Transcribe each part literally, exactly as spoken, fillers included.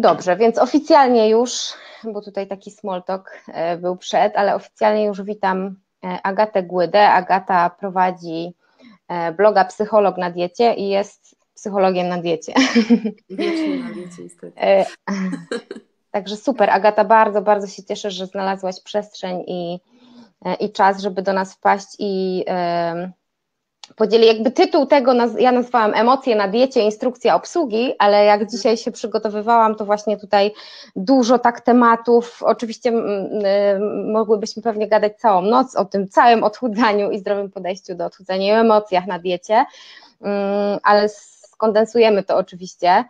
Dobrze, więc oficjalnie już, bo tutaj taki small talk był przed, ale oficjalnie już witam Agatę Głydę. Agata prowadzi bloga Psycholog na diecie i jest psychologiem na diecie. Wiecznie na diecie, niestety. Także super, Agata, bardzo, bardzo się cieszę, że znalazłaś przestrzeń i, i czas, żeby do nas wpaść i yy, podzieli, jakby tytuł tego, naz, ja nazwałam Emocje na diecie, instrukcja obsługi, ale jak dzisiaj się przygotowywałam, to właśnie tutaj dużo tak tematów, oczywiście yy, mogłybyśmy pewnie gadać całą noc o tym całym odchudzaniu i zdrowym podejściu do odchudzania i emocjach na diecie, yy, ale skondensujemy to oczywiście.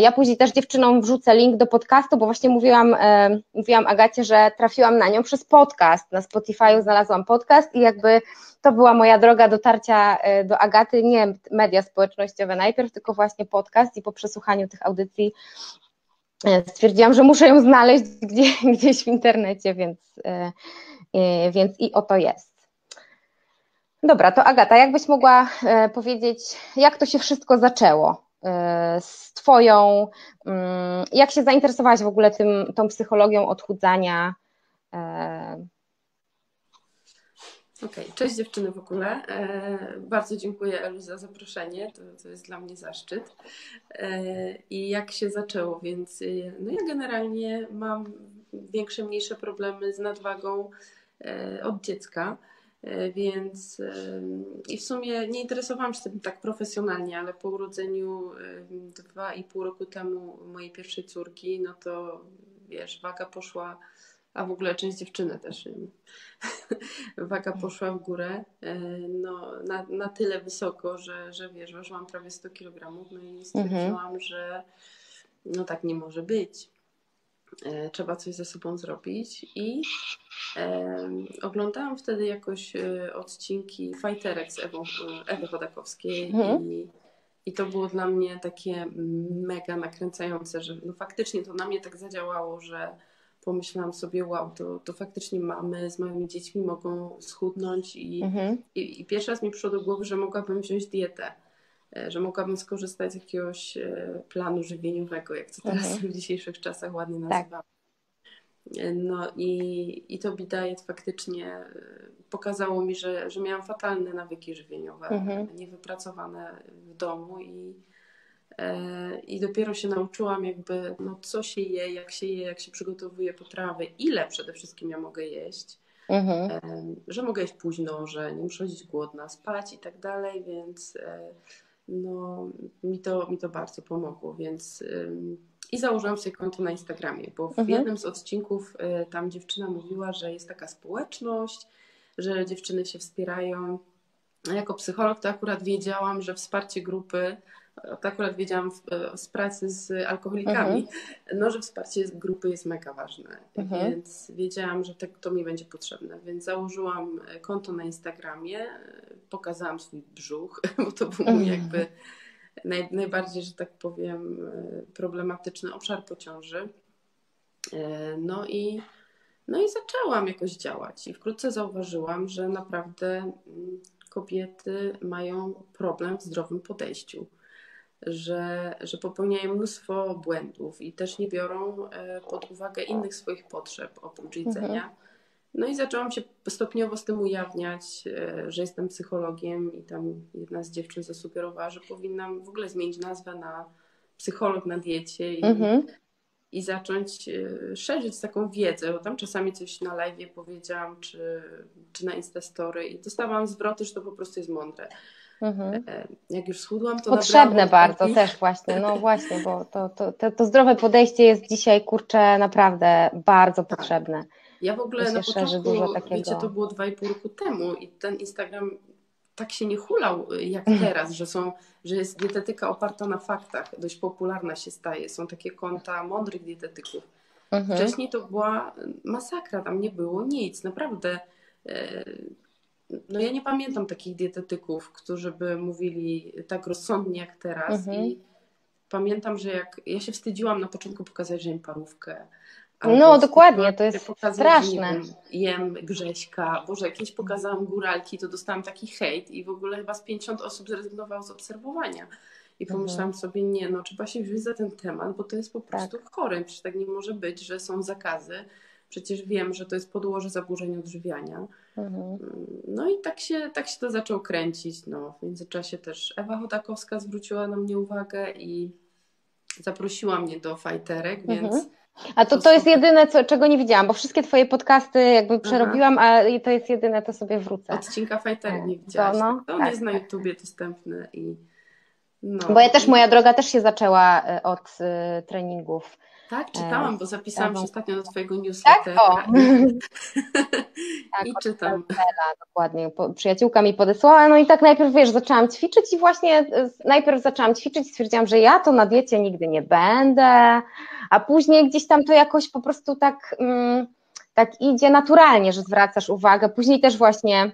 Ja później też dziewczynom wrzucę link do podcastu, bo właśnie mówiłam, mówiłam Agacie, że trafiłam na nią przez podcast, na Spotify znalazłam podcast i jakby to była moja droga dotarcia do Agaty, nie media społecznościowe najpierw, tylko właśnie podcast i po przesłuchaniu tych audycji stwierdziłam, że muszę ją znaleźć gdzieś, gdzieś w internecie, więc, więc i oto jest. Dobra, to Agata, jakbyś mogła powiedzieć, jak to się wszystko zaczęło? Z Twoją, jak się zainteresowałaś w ogóle tym, tą psychologią odchudzania? Okej, okay. Cześć dziewczyny w ogóle. Bardzo dziękuję, Elu, za zaproszenie, to, to jest dla mnie zaszczyt. I jak się zaczęło, więc no ja generalnie mam większe, mniejsze problemy z nadwagą od dziecka. Więc i w sumie nie interesowałam się tym tak profesjonalnie, ale po urodzeniu dwa i pół roku temu mojej pierwszej córki, no to wiesz, waga poszła, a w ogóle część dziewczyny też, waga poszła w górę, no na, na tyle wysoko, że, że wiesz, ważyłam prawie sto kilogramów, no i stwierdziłam, mhm. że no tak nie może być. Trzeba coś ze sobą zrobić i e, oglądałam wtedy jakoś odcinki fajterek z Ewą, Ewy Chodakowskiej mm. i, i to było dla mnie takie mega nakręcające, że no faktycznie to na mnie tak zadziałało, że pomyślałam sobie, wow, to, to faktycznie mamy z moimi dziećmi mogą schudnąć i, mm-hmm. i, i pierwszy raz mi przyszło do głowy, że mogłabym wziąć dietę, że mogłabym skorzystać z jakiegoś planu żywieniowego, jak to teraz mhm. w dzisiejszych czasach ładnie nazywamy. Tak. No i, i to diet faktycznie pokazało mi, że, że miałam fatalne nawyki żywieniowe, mhm. niewypracowane w domu i, i dopiero się nauczyłam jakby, no co się je, jak się je, jak się przygotowuje potrawy, ile przede wszystkim ja mogę jeść, mhm. że mogę jeść późno, że nie muszę chodzić głodna, spać i tak dalej, więc no mi to, mi to bardzo pomogło, więc ym, i założyłam sobie konto na Instagramie, bo w mhm. jednym z odcinków y, tam dziewczyna mówiła, że jest taka społeczność, że dziewczyny się wspierają. A jako psycholog to akurat wiedziałam, że wsparcie grupy, to akurat wiedziałam w, z pracy z alkoholikami, mhm. no że wsparcie grupy jest mega ważne, mhm. więc wiedziałam, że tak, to mi będzie potrzebne, więc założyłam konto na Instagramie, pokazałam swój brzuch, bo to był mhm. jakby naj, najbardziej, że tak powiem, problematyczny obszar po ciąży, no i no i zaczęłam jakoś działać i wkrótce zauważyłam, że naprawdę kobiety mają problem w zdrowym podejściu, że, że popełniają mnóstwo błędów i też nie biorą pod uwagę innych swoich potrzeb oprócz jedzenia. No i zaczęłam się stopniowo z tym ujawniać, że jestem psychologiem i tam jedna z dziewczyn zasugerowała, że powinnam w ogóle zmienić nazwę na psycholog na diecie i, mhm. i zacząć szerzyć taką wiedzę, bo tam czasami coś na live powiedziałam, czy, czy na Instastory i dostawałam zwroty, że to po prostu jest mądre. Mhm. Jak już schudłam, to potrzebne bardzo i... też właśnie, no właśnie, bo to, to, to, to zdrowe podejście jest dzisiaj, kurczę, naprawdę bardzo tak. potrzebne. Ja w ogóle na początku, dużo takiego... wiecie, to było dwa i pół roku temu i ten Instagram tak się nie hulał jak teraz, że są, że jest dietetyka oparta na faktach, dość popularna się staje, są takie konta mądrych dietetyków. Mhm. Wcześniej to była masakra, tam nie było nic, naprawdę. No ja nie pamiętam takich dietetyków, którzy by mówili tak rozsądnie jak teraz. Mhm. I pamiętam, że jak ja się wstydziłam na początku pokazać, że jem parówkę. No dokładnie, to jest pokazać, straszne. Jem, jem Grześka, Boże, jak kiedyś pokazałam góralki, to dostałam taki hejt i w ogóle chyba z pięćdziesiąt osób zrezygnowało z obserwowania. I pomyślałam sobie, nie, no trzeba się wziąć za ten temat, bo to jest po prostu tak. chore. Przecież tak nie może być, że są zakazy. Przecież wiem, że to jest podłoże zaburzeń odżywiania. Mhm. No i tak się, tak się to zaczął kręcić. No, w międzyczasie też Ewa Chodakowska zwróciła na mnie uwagę i zaprosiła mnie do fajterek, więc... Mhm. A to, to jest jedyne, co, czego nie widziałam, bo wszystkie twoje podcasty jakby przerobiłam, a to jest jedyne, to sobie wrócę. Odcinka fajterek nie widziałaś. To, no, to on tak, jest tak, na YouTubie tak. dostępny i... No. Bo ja też, moja droga też się zaczęła od y, treningów. Tak, czytałam, bo zapisałam się ostatnio do twojego newslettera. Tak, o. tak, I czytam. Dokładnie, przyjaciółka mi podesłała, no i tak najpierw, wiesz, zaczęłam ćwiczyć i właśnie najpierw zaczęłam ćwiczyć i stwierdziłam, że ja to na diecie nigdy nie będę, a później gdzieś tam to jakoś po prostu tak, mm, tak idzie naturalnie, że zwracasz uwagę. Później też właśnie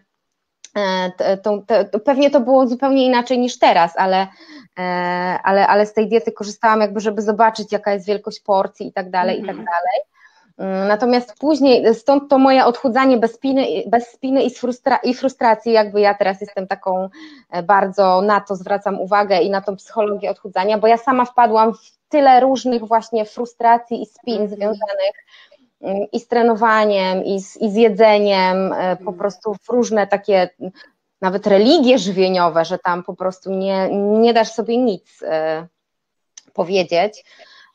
To, to, to pewnie to było zupełnie inaczej niż teraz, ale, ale, ale z tej diety korzystałam jakby, żeby zobaczyć, jaka jest wielkość porcji i tak dalej, mm-hmm. i tak dalej. Natomiast później, stąd to moje odchudzanie bez spiny, bez spiny i, frustra- i frustracji, jakby ja teraz jestem taką, bardzo na to zwracam uwagę i na tą psychologię odchudzania, bo ja sama wpadłam w tyle różnych właśnie frustracji i spin mm-hmm. związanych i z trenowaniem, i z, i z jedzeniem, po prostu w różne takie nawet religie żywieniowe, że tam po prostu nie, nie dasz sobie nic e, powiedzieć.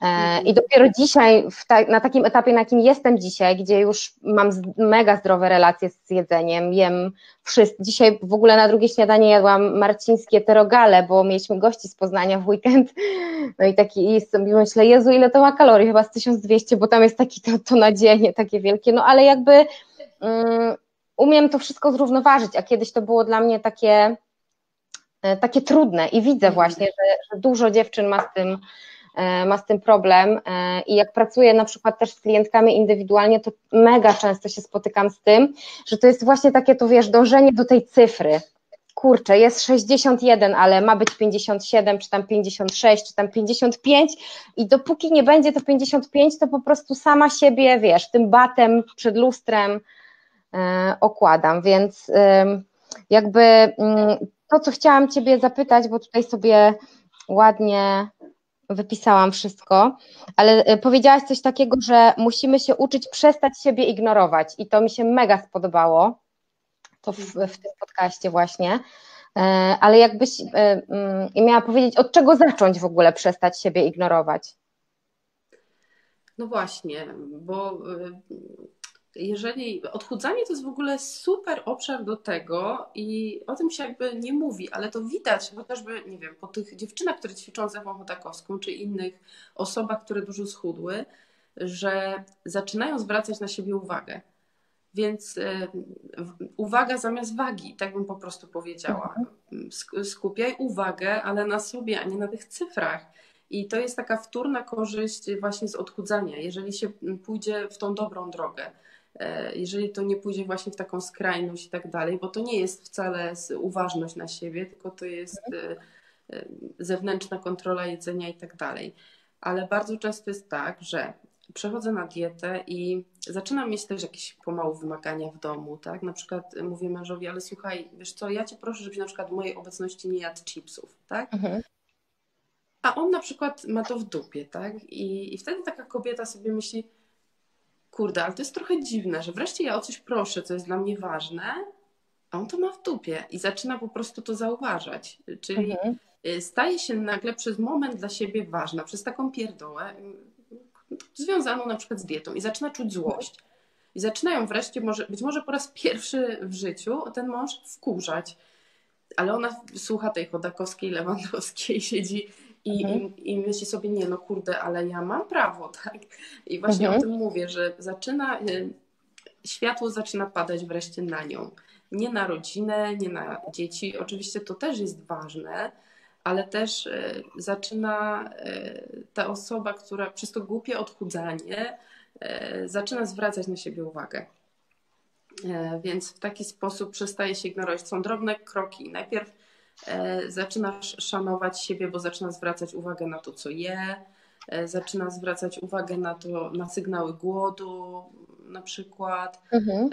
E, I dopiero dzisiaj, w ta, na takim etapie, na jakim jestem dzisiaj, gdzie już mam z, mega zdrowe relacje z jedzeniem, jem wszystko. Dzisiaj w ogóle na drugie śniadanie jadłam marcińskie terogale, bo mieliśmy gości z Poznania w weekend. No i taki i sobie myślę, Jezu, ile to ma kalorii, chyba z tysiąc dwieście, bo tam jest taki to, to nadzienie takie wielkie, no ale jakby um, umiem to wszystko zrównoważyć, a kiedyś to było dla mnie takie, takie trudne i widzę właśnie, że, że dużo dziewczyn ma z tym, ma z tym problem i jak pracuję na przykład też z klientkami indywidualnie, to mega często się spotykam z tym, że to jest właśnie takie, to wiesz, dążenie do tej cyfry. Kurczę, jest sześćdziesiąt jeden, ale ma być pięćdziesiąt siedem, czy tam pięćdziesiąt sześć, czy tam pięćdziesiąt pięć i dopóki nie będzie to pięćdziesiąt pięć, to po prostu sama siebie, wiesz, tym batem przed lustrem y, okładam, więc y, jakby y, to, co chciałam Ciebie zapytać, bo tutaj sobie ładnie wypisałam wszystko, ale powiedziałaś coś takiego, że musimy się uczyć przestać siebie ignorować i to mi się mega spodobało. To w, w tym podcaście właśnie, ale jakbyś miała powiedzieć, od czego zacząć w ogóle przestać siebie ignorować? No właśnie, bo jeżeli odchudzanie to jest w ogóle super obszar do tego i o tym się jakby nie mówi, ale to widać chociażby, nie wiem, po tych dziewczynach, które ćwiczą z Ewą Chodakowską czy innych osobach, które dużo schudły, że zaczynają zwracać na siebie uwagę. Więc y, uwaga zamiast wagi, tak bym po prostu powiedziała. Skupiaj uwagę, ale na sobie, a nie na tych cyfrach. I to jest taka wtórna korzyść właśnie z odchudzania, jeżeli się pójdzie w tą dobrą drogę. Jeżeli to nie pójdzie właśnie w taką skrajność i tak dalej, bo to nie jest wcale uważność na siebie, tylko to jest y, y, zewnętrzna kontrola jedzenia i tak dalej. Ale bardzo często jest tak, że przechodzę na dietę i zaczynam mieć też jakieś pomału wymagania w domu, tak? Na przykład mówię mężowi, ale słuchaj, wiesz co, ja cię proszę, żebyś na przykład w mojej obecności nie jadł chipsów, tak? Mhm. A on na przykład ma to w dupie, tak? I, I wtedy taka kobieta sobie myśli, kurde, ale to jest trochę dziwne, że wreszcie ja o coś proszę, co jest dla mnie ważne, a on to ma w dupie i zaczyna po prostu to zauważać, czyli mhm. staje się nagle przez moment dla siebie ważna, przez taką pierdołę, związaną na przykład z dietą i zaczyna czuć złość i zaczynają wreszcie, może, być może po raz pierwszy w życiu ten mąż wkurzać, ale ona słucha tej Chodakowskiej, Lewandowskiej, siedzi i, mhm. i, i myśli sobie, nie no kurde, ale ja mam prawo, tak? I właśnie mhm. o tym mówię, że zaczyna, światło zaczyna padać wreszcie na nią, nie na rodzinę, nie na dzieci, oczywiście to też jest ważne, ale też zaczyna ta osoba, która przez to głupie odchudzanie zaczyna zwracać na siebie uwagę. Więc w taki sposób przestaje się ignorować. Są drobne kroki. Najpierw zaczynasz szanować siebie, bo zaczyna zwracać uwagę na to, co je, zaczyna zwracać uwagę na to, na sygnały głodu na przykład. Mhm.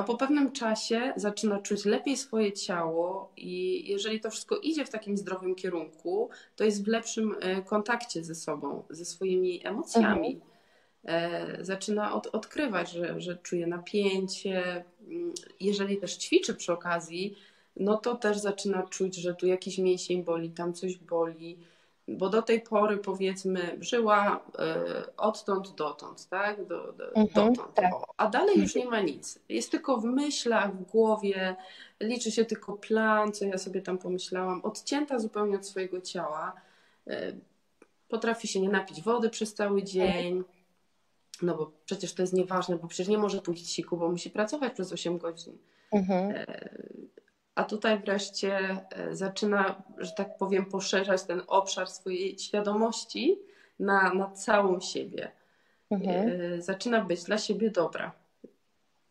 a po pewnym czasie zaczyna czuć lepiej swoje ciało i jeżeli to wszystko idzie w takim zdrowym kierunku, to jest w lepszym kontakcie ze sobą, ze swoimi emocjami. Mhm. Zaczyna od, odkrywać, że, że czuje napięcie. Jeżeli też ćwiczy przy okazji, no to też zaczyna czuć, że tu jakiś mięsień boli, tam coś boli, bo do tej pory powiedzmy żyła y, odtąd dotąd, tak? Do, do, mhm, dotąd. Tak. O, a dalej już nie ma nic. Jest tylko w myślach, w głowie, liczy się tylko plan, co ja sobie tam pomyślałam, odcięta zupełnie od swojego ciała. Y, potrafi się nie napić wody przez cały dzień, no bo przecież to jest nieważne, bo przecież nie może pójść z siku, bo musi pracować przez osiem godzin. Mhm. Y, A tutaj wreszcie zaczyna, że tak powiem, poszerzać ten obszar swojej świadomości na, na całą siebie. Mhm. Zaczyna być dla siebie dobra.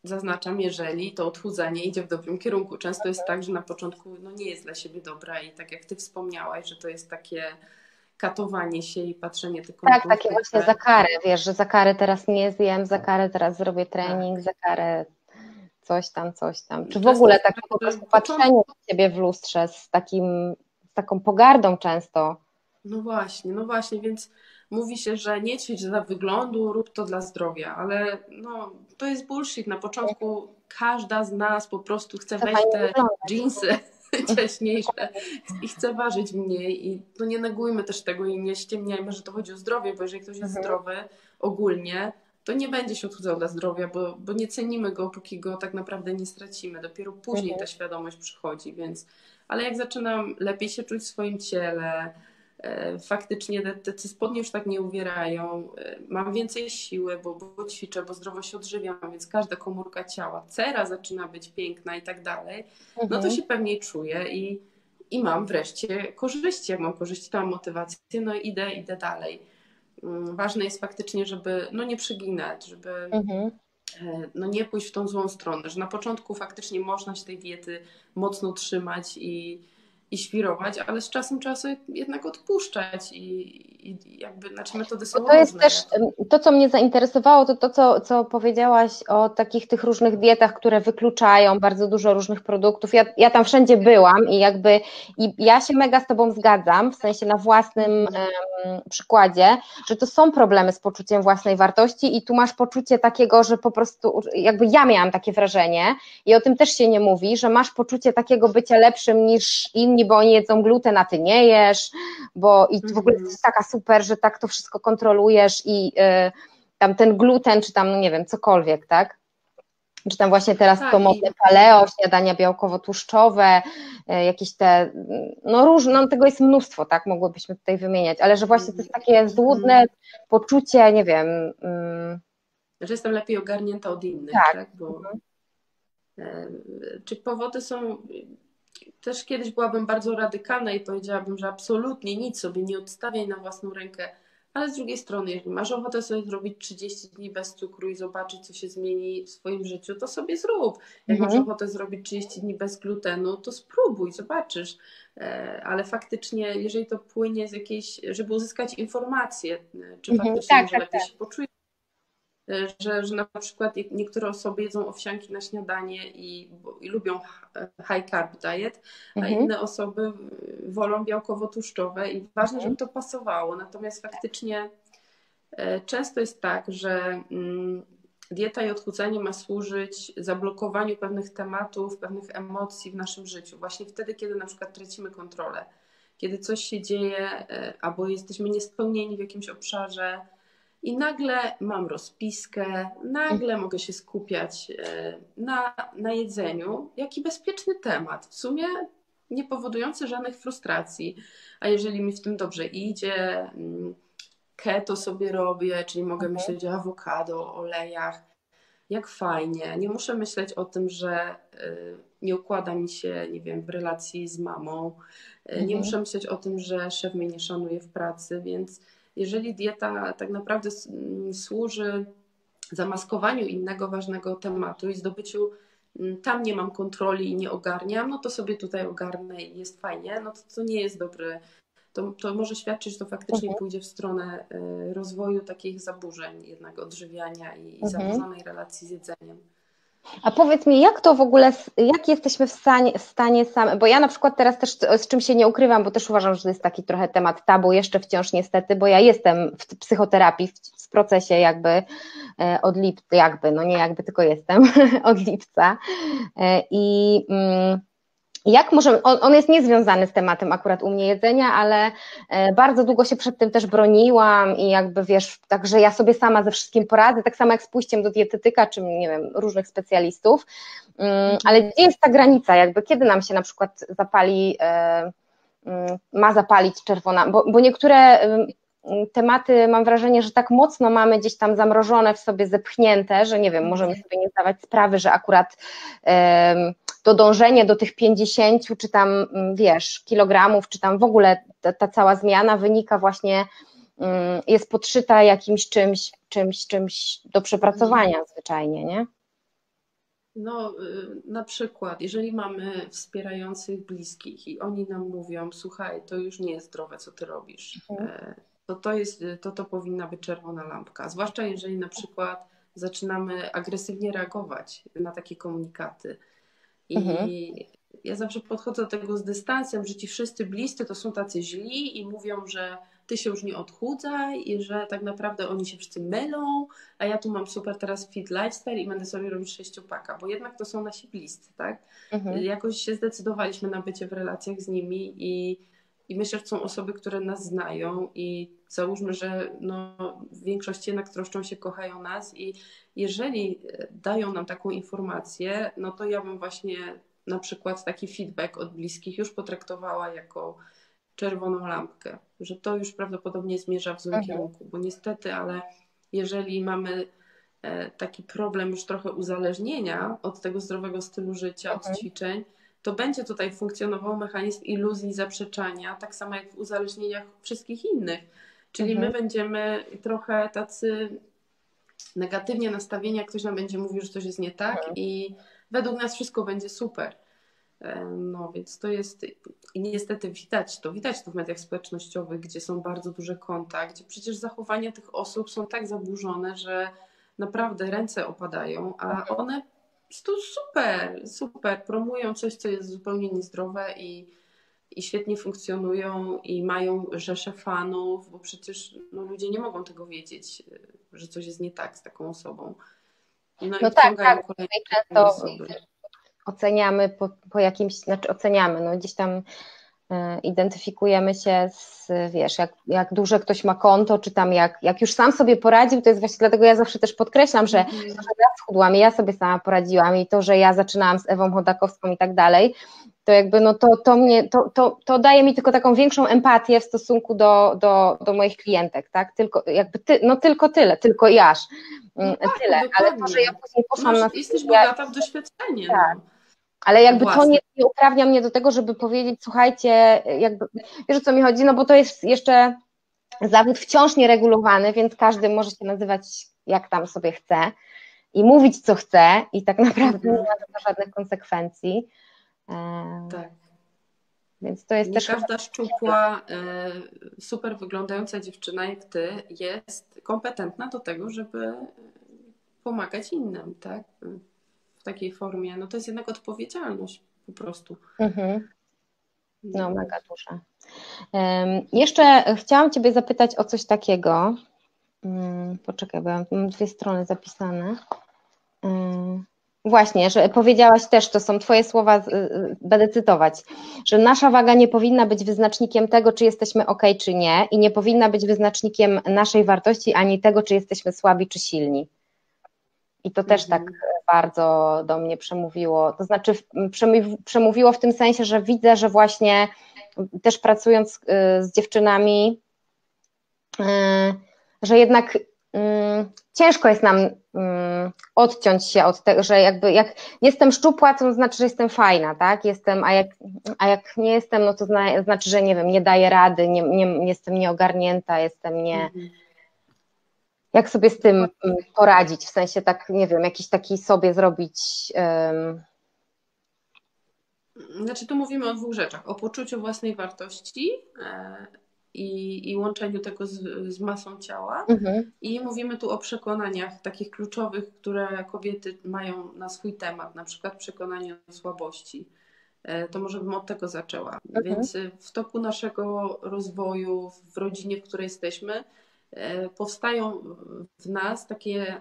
Zaznaczam, jeżeli to odchudzanie idzie w dobrym kierunku. Często jest tak, że na początku no, nie jest dla siebie dobra i tak jak ty wspomniałaś, że to jest takie katowanie się i patrzenie tylko na... Tak, takie właśnie za karę, wiesz, że za karę teraz nie zjem, za karę teraz zrobię trening, tak. Za karę... coś tam, coś tam. Czy w ogóle takie po prostu patrzenie na siebie w lustrze z takim, z taką pogardą często. No właśnie, no właśnie, więc mówi się, że nie ćwicz dla wyglądu, rób to dla zdrowia, ale no to jest bullshit. Na początku każda z nas po prostu chce wejść te dżinsy ciaśniejsze i chce ważyć mniej i no nie negujmy też tego i nie ściemniajmy, że to chodzi o zdrowie, bo jeżeli ktoś jest mhm. zdrowy ogólnie, to nie będzie się odchudzał dla zdrowia, bo, bo nie cenimy go, póki go tak naprawdę nie stracimy. Dopiero później ta świadomość przychodzi, więc... Ale jak zaczynam lepiej się czuć w swoim ciele, e, faktycznie te, te spodnie już tak nie uwierają, e, mam więcej siły, bo, bo ćwiczę, bo zdrowo się odżywiam, więc każda komórka ciała, cera zaczyna być piękna i tak dalej, no to się pewniej czuję i, i mam wreszcie korzyści. Jak mam korzyści, to mam motywację, no idę, idę dalej. Ważne jest faktycznie, żeby no nie przeginać, żeby mhm. no nie pójść w tą złą stronę, że na początku faktycznie można się tej diety mocno trzymać i, i świrować, ale z czasem trzeba sobie jednak odpuszczać i, i jakby, znaczy metody są różne. To jest też, to co mnie zainteresowało, to to co, co powiedziałaś o takich tych różnych dietach, które wykluczają bardzo dużo różnych produktów. Ja, ja tam wszędzie byłam i jakby i ja się mega z tobą zgadzam, w sensie na własnym em, przykładzie, że to są problemy z poczuciem własnej wartości i tu masz poczucie takiego, że po prostu jakby ja miałam takie wrażenie i o tym też się nie mówi, że masz poczucie takiego bycia lepszym niż inni, bo oni jedzą gluten, a ty nie jesz, bo i w ogóle jesteś taka super, że tak to wszystko kontrolujesz i yy, tam ten gluten, czy tam, no nie wiem, cokolwiek, tak? Czy tam właśnie teraz tak, to modne paleo, śniadania białkowo-tłuszczowe, yy, jakieś te, no różne, no tego jest mnóstwo, tak? Mogłybyśmy tutaj wymieniać, ale że właśnie to jest takie złudne mm. poczucie, nie wiem. Yy. Że jestem lepiej ogarnięta od innych, tak? tak? Bo, yy, czy powody są... Też kiedyś byłabym bardzo radykalna i powiedziałabym, że absolutnie nic sobie nie odstawiaj na własną rękę, ale z drugiej strony, jeżeli masz ochotę sobie zrobić trzydzieści dni bez cukru i zobaczyć, co się zmieni w swoim życiu, to sobie zrób. Jak mhm. masz ochotę zrobić trzydzieści dni bez glutenu, to spróbuj, zobaczysz. Ale faktycznie, jeżeli to płynie z jakiejś, żeby uzyskać informację, czy faktycznie mhm, tak, może tak, lepiej tak. się poczuje, Że, że na przykład niektóre osoby jedzą owsianki na śniadanie i, i lubią high carb diet, a mhm. inne osoby wolą białkowo-tłuszczowe i ważne, mhm. żeby to pasowało. Natomiast faktycznie często jest tak, że dieta i odchudzanie ma służyć zablokowaniu pewnych tematów, pewnych emocji w naszym życiu. Właśnie wtedy, kiedy na przykład tracimy kontrolę, kiedy coś się dzieje albo jesteśmy niespełnieni w jakimś obszarze, i nagle mam rozpiskę, nagle mogę się skupiać na, na jedzeniu, jaki bezpieczny temat, w sumie nie powodujący żadnych frustracji. A jeżeli mi w tym dobrze idzie, keto sobie robię, czyli mogę okay. myśleć o awokado, o olejach, jak fajnie. Nie muszę myśleć o tym, że nie układa mi się, nie wiem, w relacji z mamą. Nie okay. muszę myśleć o tym, że szef mnie nie szanuje w pracy, więc... Jeżeli dieta tak naprawdę służy zamaskowaniu innego ważnego tematu i zdobyciu, tam nie mam kontroli i nie ogarniam, no to sobie tutaj ogarnę i jest fajnie, no to, to nie jest dobre. To, to może świadczyć, że to faktycznie mhm. pójdzie w stronę rozwoju takich zaburzeń jednak odżywiania i, i zaburzonej relacji z jedzeniem. A powiedz mi, jak to w ogóle, jak jesteśmy w stanie, w stanie same, bo ja na przykład teraz też z czym się nie ukrywam, bo też uważam, że to jest taki trochę temat tabu, jeszcze wciąż niestety, bo ja jestem w psychoterapii, w, w procesie jakby od lipca, jakby, no nie jakby, tylko jestem od lipca i... Mm, Jak możemy, on, on jest niezwiązany z tematem akurat u mnie jedzenia, ale bardzo długo się przed tym też broniłam i jakby wiesz, także ja sobie sama ze wszystkim poradzę, tak samo jak z pójściem do dietetyka, czy nie wiem, różnych specjalistów, ale gdzie jest ta granica, jakby kiedy nam się na przykład zapali, ma zapalić czerwona, bo, bo niektóre tematy mam wrażenie, że tak mocno mamy gdzieś tam zamrożone w sobie, zepchnięte, że nie wiem, możemy sobie nie zdawać sprawy, że akurat to dążenie do tych pięćdziesięciu czy tam, wiesz, kilogramów, czy tam w ogóle ta, ta cała zmiana wynika właśnie, jest podszyta jakimś czymś, czymś, czymś do przepracowania zwyczajnie, nie? No, na przykład, jeżeli mamy wspierających bliskich i oni nam mówią, słuchaj, to już nie jest zdrowe, co ty robisz, mhm. to, to, jest, to to powinna być czerwona lampka, zwłaszcza jeżeli na przykład zaczynamy agresywnie reagować na takie komunikaty. I mhm. ja zawsze podchodzę do tego z dystansem, że ci wszyscy bliscy to są tacy źli i mówią, że ty się już nie odchudzaj i że tak naprawdę oni się wszyscy mylą, a ja tu mam super teraz fit lifestyle i będę sobie robić sześciopaka, bo jednak to są nasi bliscy, tak? Mhm. Jakoś się zdecydowaliśmy na bycie w relacjach z nimi i, i myślę, że są osoby, które nas znają i załóżmy, że no, w większości jednak troszczą się, kochają nas i jeżeli dają nam taką informację, no to ja bym właśnie na przykład taki feedback od bliskich już potraktowała jako czerwoną lampkę, że to już prawdopodobnie zmierza w złym kierunku, bo niestety, ale jeżeli mamy taki problem już trochę uzależnienia od tego zdrowego stylu życia, okay. od ćwiczeń, to będzie tutaj funkcjonował mechanizm iluzji zaprzeczania, tak samo jak w uzależnieniach wszystkich innych. Czyli mhm. my będziemy trochę tacy negatywnie nastawieni, jak ktoś nam będzie mówił, że coś jest nie tak mhm. i według nas wszystko będzie super. No więc to jest, i niestety widać to, widać to w mediach społecznościowych, gdzie są bardzo duże konta, gdzie przecież zachowania tych osób są tak zaburzone, że naprawdę ręce opadają, a mhm. one to super, super, promują coś, co jest zupełnie niezdrowe i, i świetnie funkcjonują i mają rzeszę fanów, bo przecież no, ludzie nie mogą tego wiedzieć, że coś jest nie tak z taką osobą. No, no i tak, tak, często oceniamy po, po jakimś, znaczy oceniamy, no gdzieś tam identyfikujemy się z, wiesz, jak, jak duże ktoś ma konto, czy tam jak, jak już sam sobie poradził, to jest właśnie dlatego ja zawsze też podkreślam, że to, że ja schudłam i ja sobie sama poradziłam i to, że ja zaczynałam z Ewą Chodakowską i tak dalej, to jakby no to, to mnie, to, to, to daje mi tylko taką większą empatię w stosunku do, do, do moich klientek, tak, tylko jakby ty, no tylko tyle, tylko i aż, no tak, tyle, dokładnie. Ale to, że ja później poszłam Masz, na... Jesteś bogata w doświadczenie. Tak. Ale jakby Własne. to nie, nie uprawnia mnie do tego, żeby powiedzieć, słuchajcie, jakby, wiesz o co mi chodzi, no bo to jest jeszcze zawód wciąż nieregulowany, więc każdy może się nazywać jak tam sobie chce i mówić co chce i tak naprawdę nie ma to żadnych konsekwencji. Tak. Więc to jest nie też... Każda szczupła, super wyglądająca dziewczyna jak ty jest kompetentna do tego, żeby pomagać innym, tak? W takiej formie, no to jest jednak odpowiedzialność po prostu. Mhm. No mega duża. Um, jeszcze chciałam Ciebie zapytać o coś takiego. Um, poczekaj, bo ja mam dwie strony zapisane. Um, właśnie, że powiedziałaś też, to są Twoje słowa, będę cytować, że nasza waga nie powinna być wyznacznikiem tego, czy jesteśmy ok, czy nie i nie powinna być wyznacznikiem naszej wartości, ani tego, czy jesteśmy słabi, czy silni. I to też mhm. tak bardzo do mnie przemówiło, to znaczy przemówiło w tym sensie, że widzę, że właśnie też pracując z dziewczynami, że jednak ciężko jest nam odciąć się od tego, że jakby jak jestem szczupła, to znaczy, że jestem fajna, tak? Jestem, a jak, a jak nie jestem, no to znaczy, że nie wiem, nie daję rady, nie, nie, jestem nieogarnięta, jestem nie... Mhm. Jak sobie z tym poradzić, w sensie tak, nie wiem, jakiś taki sobie zrobić... Um... Znaczy tu mówimy o dwóch rzeczach, o poczuciu własnej wartości i, i łączeniu tego z, z masą ciała. Mhm. I mówimy tu o przekonaniach takich kluczowych, które kobiety mają na swój temat, na przykład przekonanie o słabości. To może bym od tego zaczęła. Okay. Więc w toku naszego rozwoju, w rodzinie, w której jesteśmy, powstają w nas takie,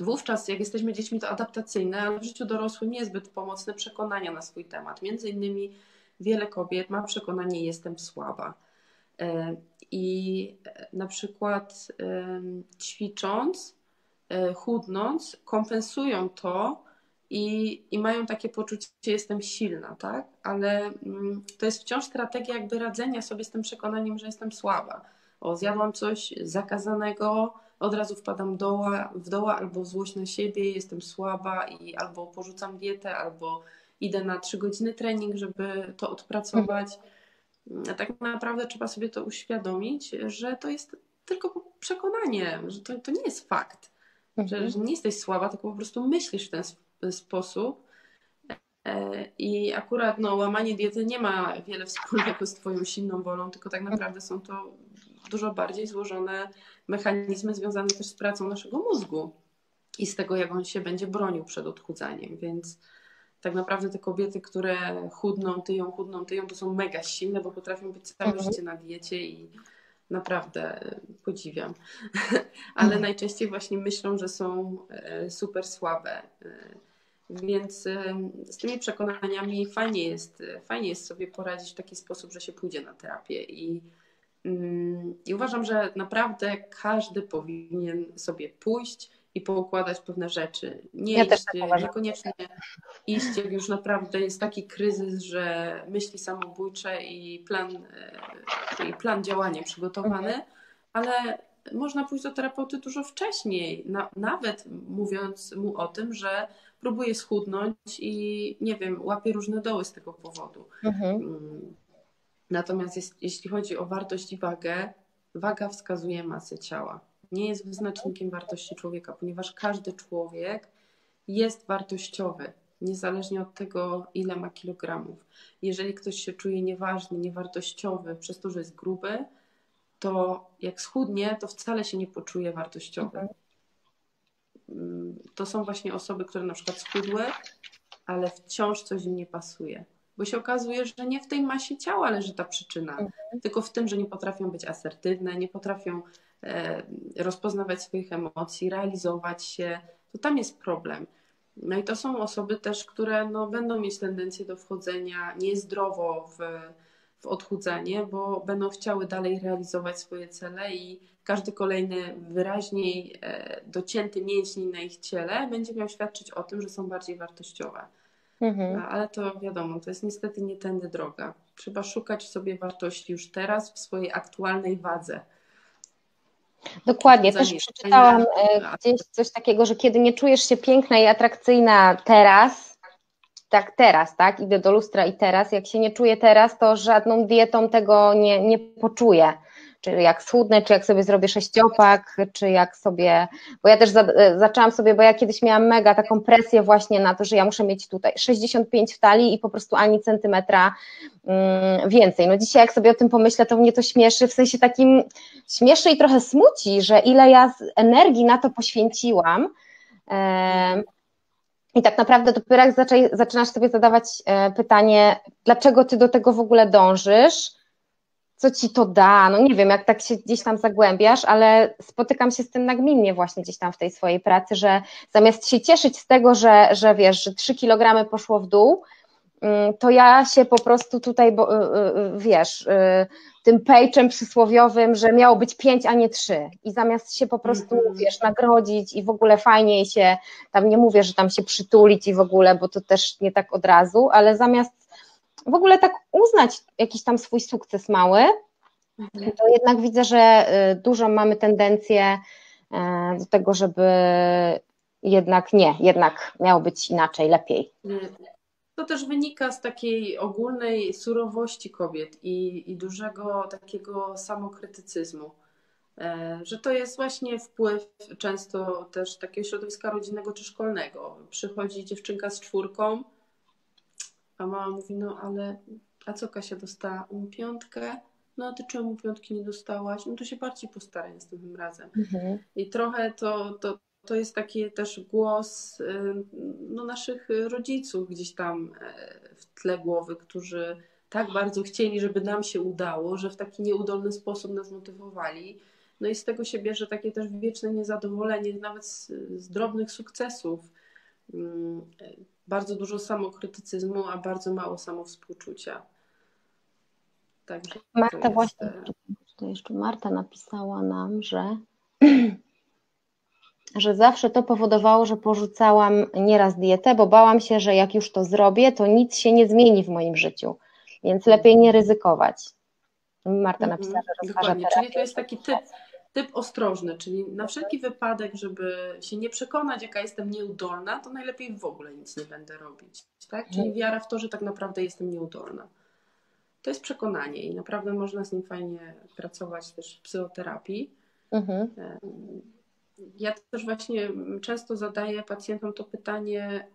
wówczas jak jesteśmy dziećmi, to adaptacyjne, ale w życiu dorosłym niezbyt pomocne przekonania na swój temat. Między innymi wiele kobiet ma przekonanie jestem słaba. I na przykład ćwicząc, chudnąc, kompensują to, I, i mają takie poczucie, że jestem silna, tak? Ale to jest wciąż strategia jakby radzenia sobie z tym przekonaniem, że jestem słaba. O, zjadłam coś zakazanego, od razu wpadam doła, w doła albo złość na siebie, jestem słaba i albo porzucam dietę, albo idę na trzygodzinny trening, żeby to odpracować. A tak naprawdę trzeba sobie to uświadomić, że to jest tylko przekonanie, że to, to nie jest fakt, że, że nie jesteś słaba, tylko po prostu myślisz w ten sposób. sposób i akurat no, łamanie diety nie ma wiele wspólnego z twoją silną wolą, tylko tak naprawdę są to dużo bardziej złożone mechanizmy związane też z pracą naszego mózgu i z tego, jak on się będzie bronił przed odchudzaniem, więc tak naprawdę te kobiety, które chudną, tyją, chudną, tyją, to są mega silne, bo potrafią być całe mhm. życie na diecie i naprawdę podziwiam, ale mhm. najczęściej właśnie myślą, że są super słabe. Więc z tymi przekonaniami fajnie jest, fajnie jest sobie poradzić w taki sposób, że się pójdzie na terapię i, i uważam, że naprawdę każdy powinien sobie pójść i poukładać pewne rzeczy. Nie ja iść, tak niekoniecznie iść, jak już naprawdę jest taki kryzys, że myśli samobójcze i plan, i plan działania przygotowany, mhm. ale można pójść do terapeuty dużo wcześniej, na, nawet mówiąc mu o tym, że próbuje schudnąć i nie wiem, łapie różne doły z tego powodu. Mhm. Natomiast jest, jeśli chodzi o wartość i wagę, waga wskazuje masę ciała. Nie jest wyznacznikiem wartości człowieka, ponieważ każdy człowiek jest wartościowy, niezależnie od tego, ile ma kilogramów. Jeżeli ktoś się czuje nieważny, niewartościowy przez to, że jest gruby, to jak schudnie, to wcale się nie poczuje wartościowy. Mhm. To są właśnie osoby, które na przykład schudły, ale wciąż coś im nie pasuje. Bo się okazuje, że nie w tej masie ciała leży ta przyczyna, mhm. tylko w tym, że nie potrafią być asertywne, nie potrafią e, rozpoznawać swoich emocji, realizować się. To tam jest problem. No i to są osoby też, które no, będą mieć tendencję do wchodzenia niezdrowo w w odchudzanie, bo będą chciały dalej realizować swoje cele i każdy kolejny wyraźniej docięty mięsień na ich ciele będzie miał świadczyć o tym, że są bardziej wartościowe. Mhm. Ale to wiadomo, to jest niestety nie tędy droga. Trzeba szukać sobie wartości już teraz w swojej aktualnej wadze. Dokładnie, też przeczytałam gdzieś coś takiego, że kiedy nie czujesz się piękna i atrakcyjna teraz, tak teraz, tak? Idę do lustra i teraz, jak się nie czuję teraz, to żadną dietą tego nie, nie poczuję. Czy jak schudnę, czy jak sobie zrobię sześciopak, czy jak sobie... Bo ja też za, zaczęłam sobie, bo ja kiedyś miałam mega taką presję właśnie na to, że ja muszę mieć tutaj sześćdziesiąt pięć w talii i po prostu ani centymetra mm, więcej. No dzisiaj jak sobie o tym pomyślę, to mnie to śmieszy, w sensie takim śmieszy i trochę smuci, że ile ja z energii na to poświęciłam, e, i tak naprawdę dopiero jak zaczynasz sobie zadawać pytanie, dlaczego ty do tego w ogóle dążysz, co ci to da, no nie wiem, jak tak się gdzieś tam zagłębiasz, ale spotykam się z tym nagminnie właśnie gdzieś tam w tej swojej pracy, że zamiast się cieszyć z tego, że, że wiesz, że trzy kilogramy poszło w dół, to ja się po prostu tutaj, bo, wiesz, tym pejczem przysłowiowym, że miało być pięć, a nie trzy i zamiast się po prostu, mm-hmm. wiesz, nagrodzić i w ogóle fajniej się, tam nie mówię, że tam się przytulić i w ogóle, bo to też nie tak od razu, ale zamiast w ogóle tak uznać jakiś tam swój sukces mały, mm-hmm. to jednak widzę, że dużo mamy tendencję do tego, żeby jednak nie, jednak miało być inaczej, lepiej. Mm-hmm. To też wynika z takiej ogólnej surowości kobiet i, i dużego takiego samokrytycyzmu, że to jest właśnie wpływ często też takiego środowiska rodzinnego czy szkolnego. Przychodzi dziewczynka z czwórką, a mama mówi, no ale a co Kasia dostała? Piątkę? no ty czemu piątki nie dostałaś, no to się bardziej postaraj następnym razem. Mhm. I trochę to, to, to jest taki też głos no, naszych rodziców gdzieś tam w tle głowy, którzy tak bardzo chcieli, żeby nam się udało, że w taki nieudolny sposób nas motywowali. No i z tego się bierze takie też wieczne niezadowolenie, nawet z, z drobnych sukcesów. Bardzo dużo samokrytycyzmu, a bardzo mało samowspółczucia. Także Marta jest... właśnie, to jeszcze Marta napisała nam, że, że zawsze to powodowało, że porzucałam nieraz dietę, bo bałam się, że jak już to zrobię, to nic się nie zmieni w moim życiu, więc lepiej nie ryzykować. Marta napisała, że rozważa terapię. Czyli to jest taki typ, typ ostrożny, czyli na wszelki wypadek, żeby się nie przekonać, jaka jestem nieudolna, to najlepiej w ogóle nic nie będę robić. Tak? Czyli wiara w to, że tak naprawdę jestem nieudolna. To jest przekonanie i naprawdę można z nim fajnie pracować też w psychoterapii. Mhm. Ja też właśnie często zadaję pacjentom to pytanie,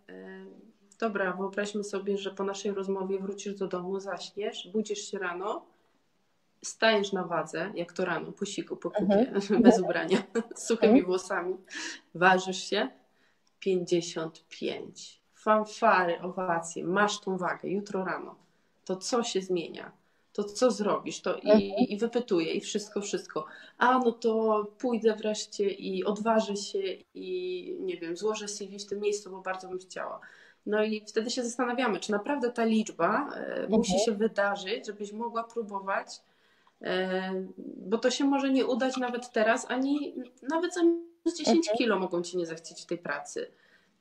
dobra, wyobraźmy sobie, że po naszej rozmowie wrócisz do domu, zaśniesz, budzisz się rano, stajesz na wadze, jak to rano, po siku, po kupie, mhm. bez ubrania, z suchymi mhm. włosami, ważysz się, pięćdziesiąt pięć, fanfary, owacje, masz tą wagę, jutro rano, to co się zmienia, to co zrobisz, to i, mhm. i wypytuję, i wszystko, wszystko, a no to pójdę wreszcie i odważę się i nie wiem, złożę C V w tym miejscu, bo bardzo bym chciała. No i wtedy się zastanawiamy, czy naprawdę ta liczba mhm. musi się wydarzyć, żebyś mogła próbować, bo to się może nie udać nawet teraz, ani nawet za minus dziesięć kilo mogą Cię nie zechcieć w tej pracy.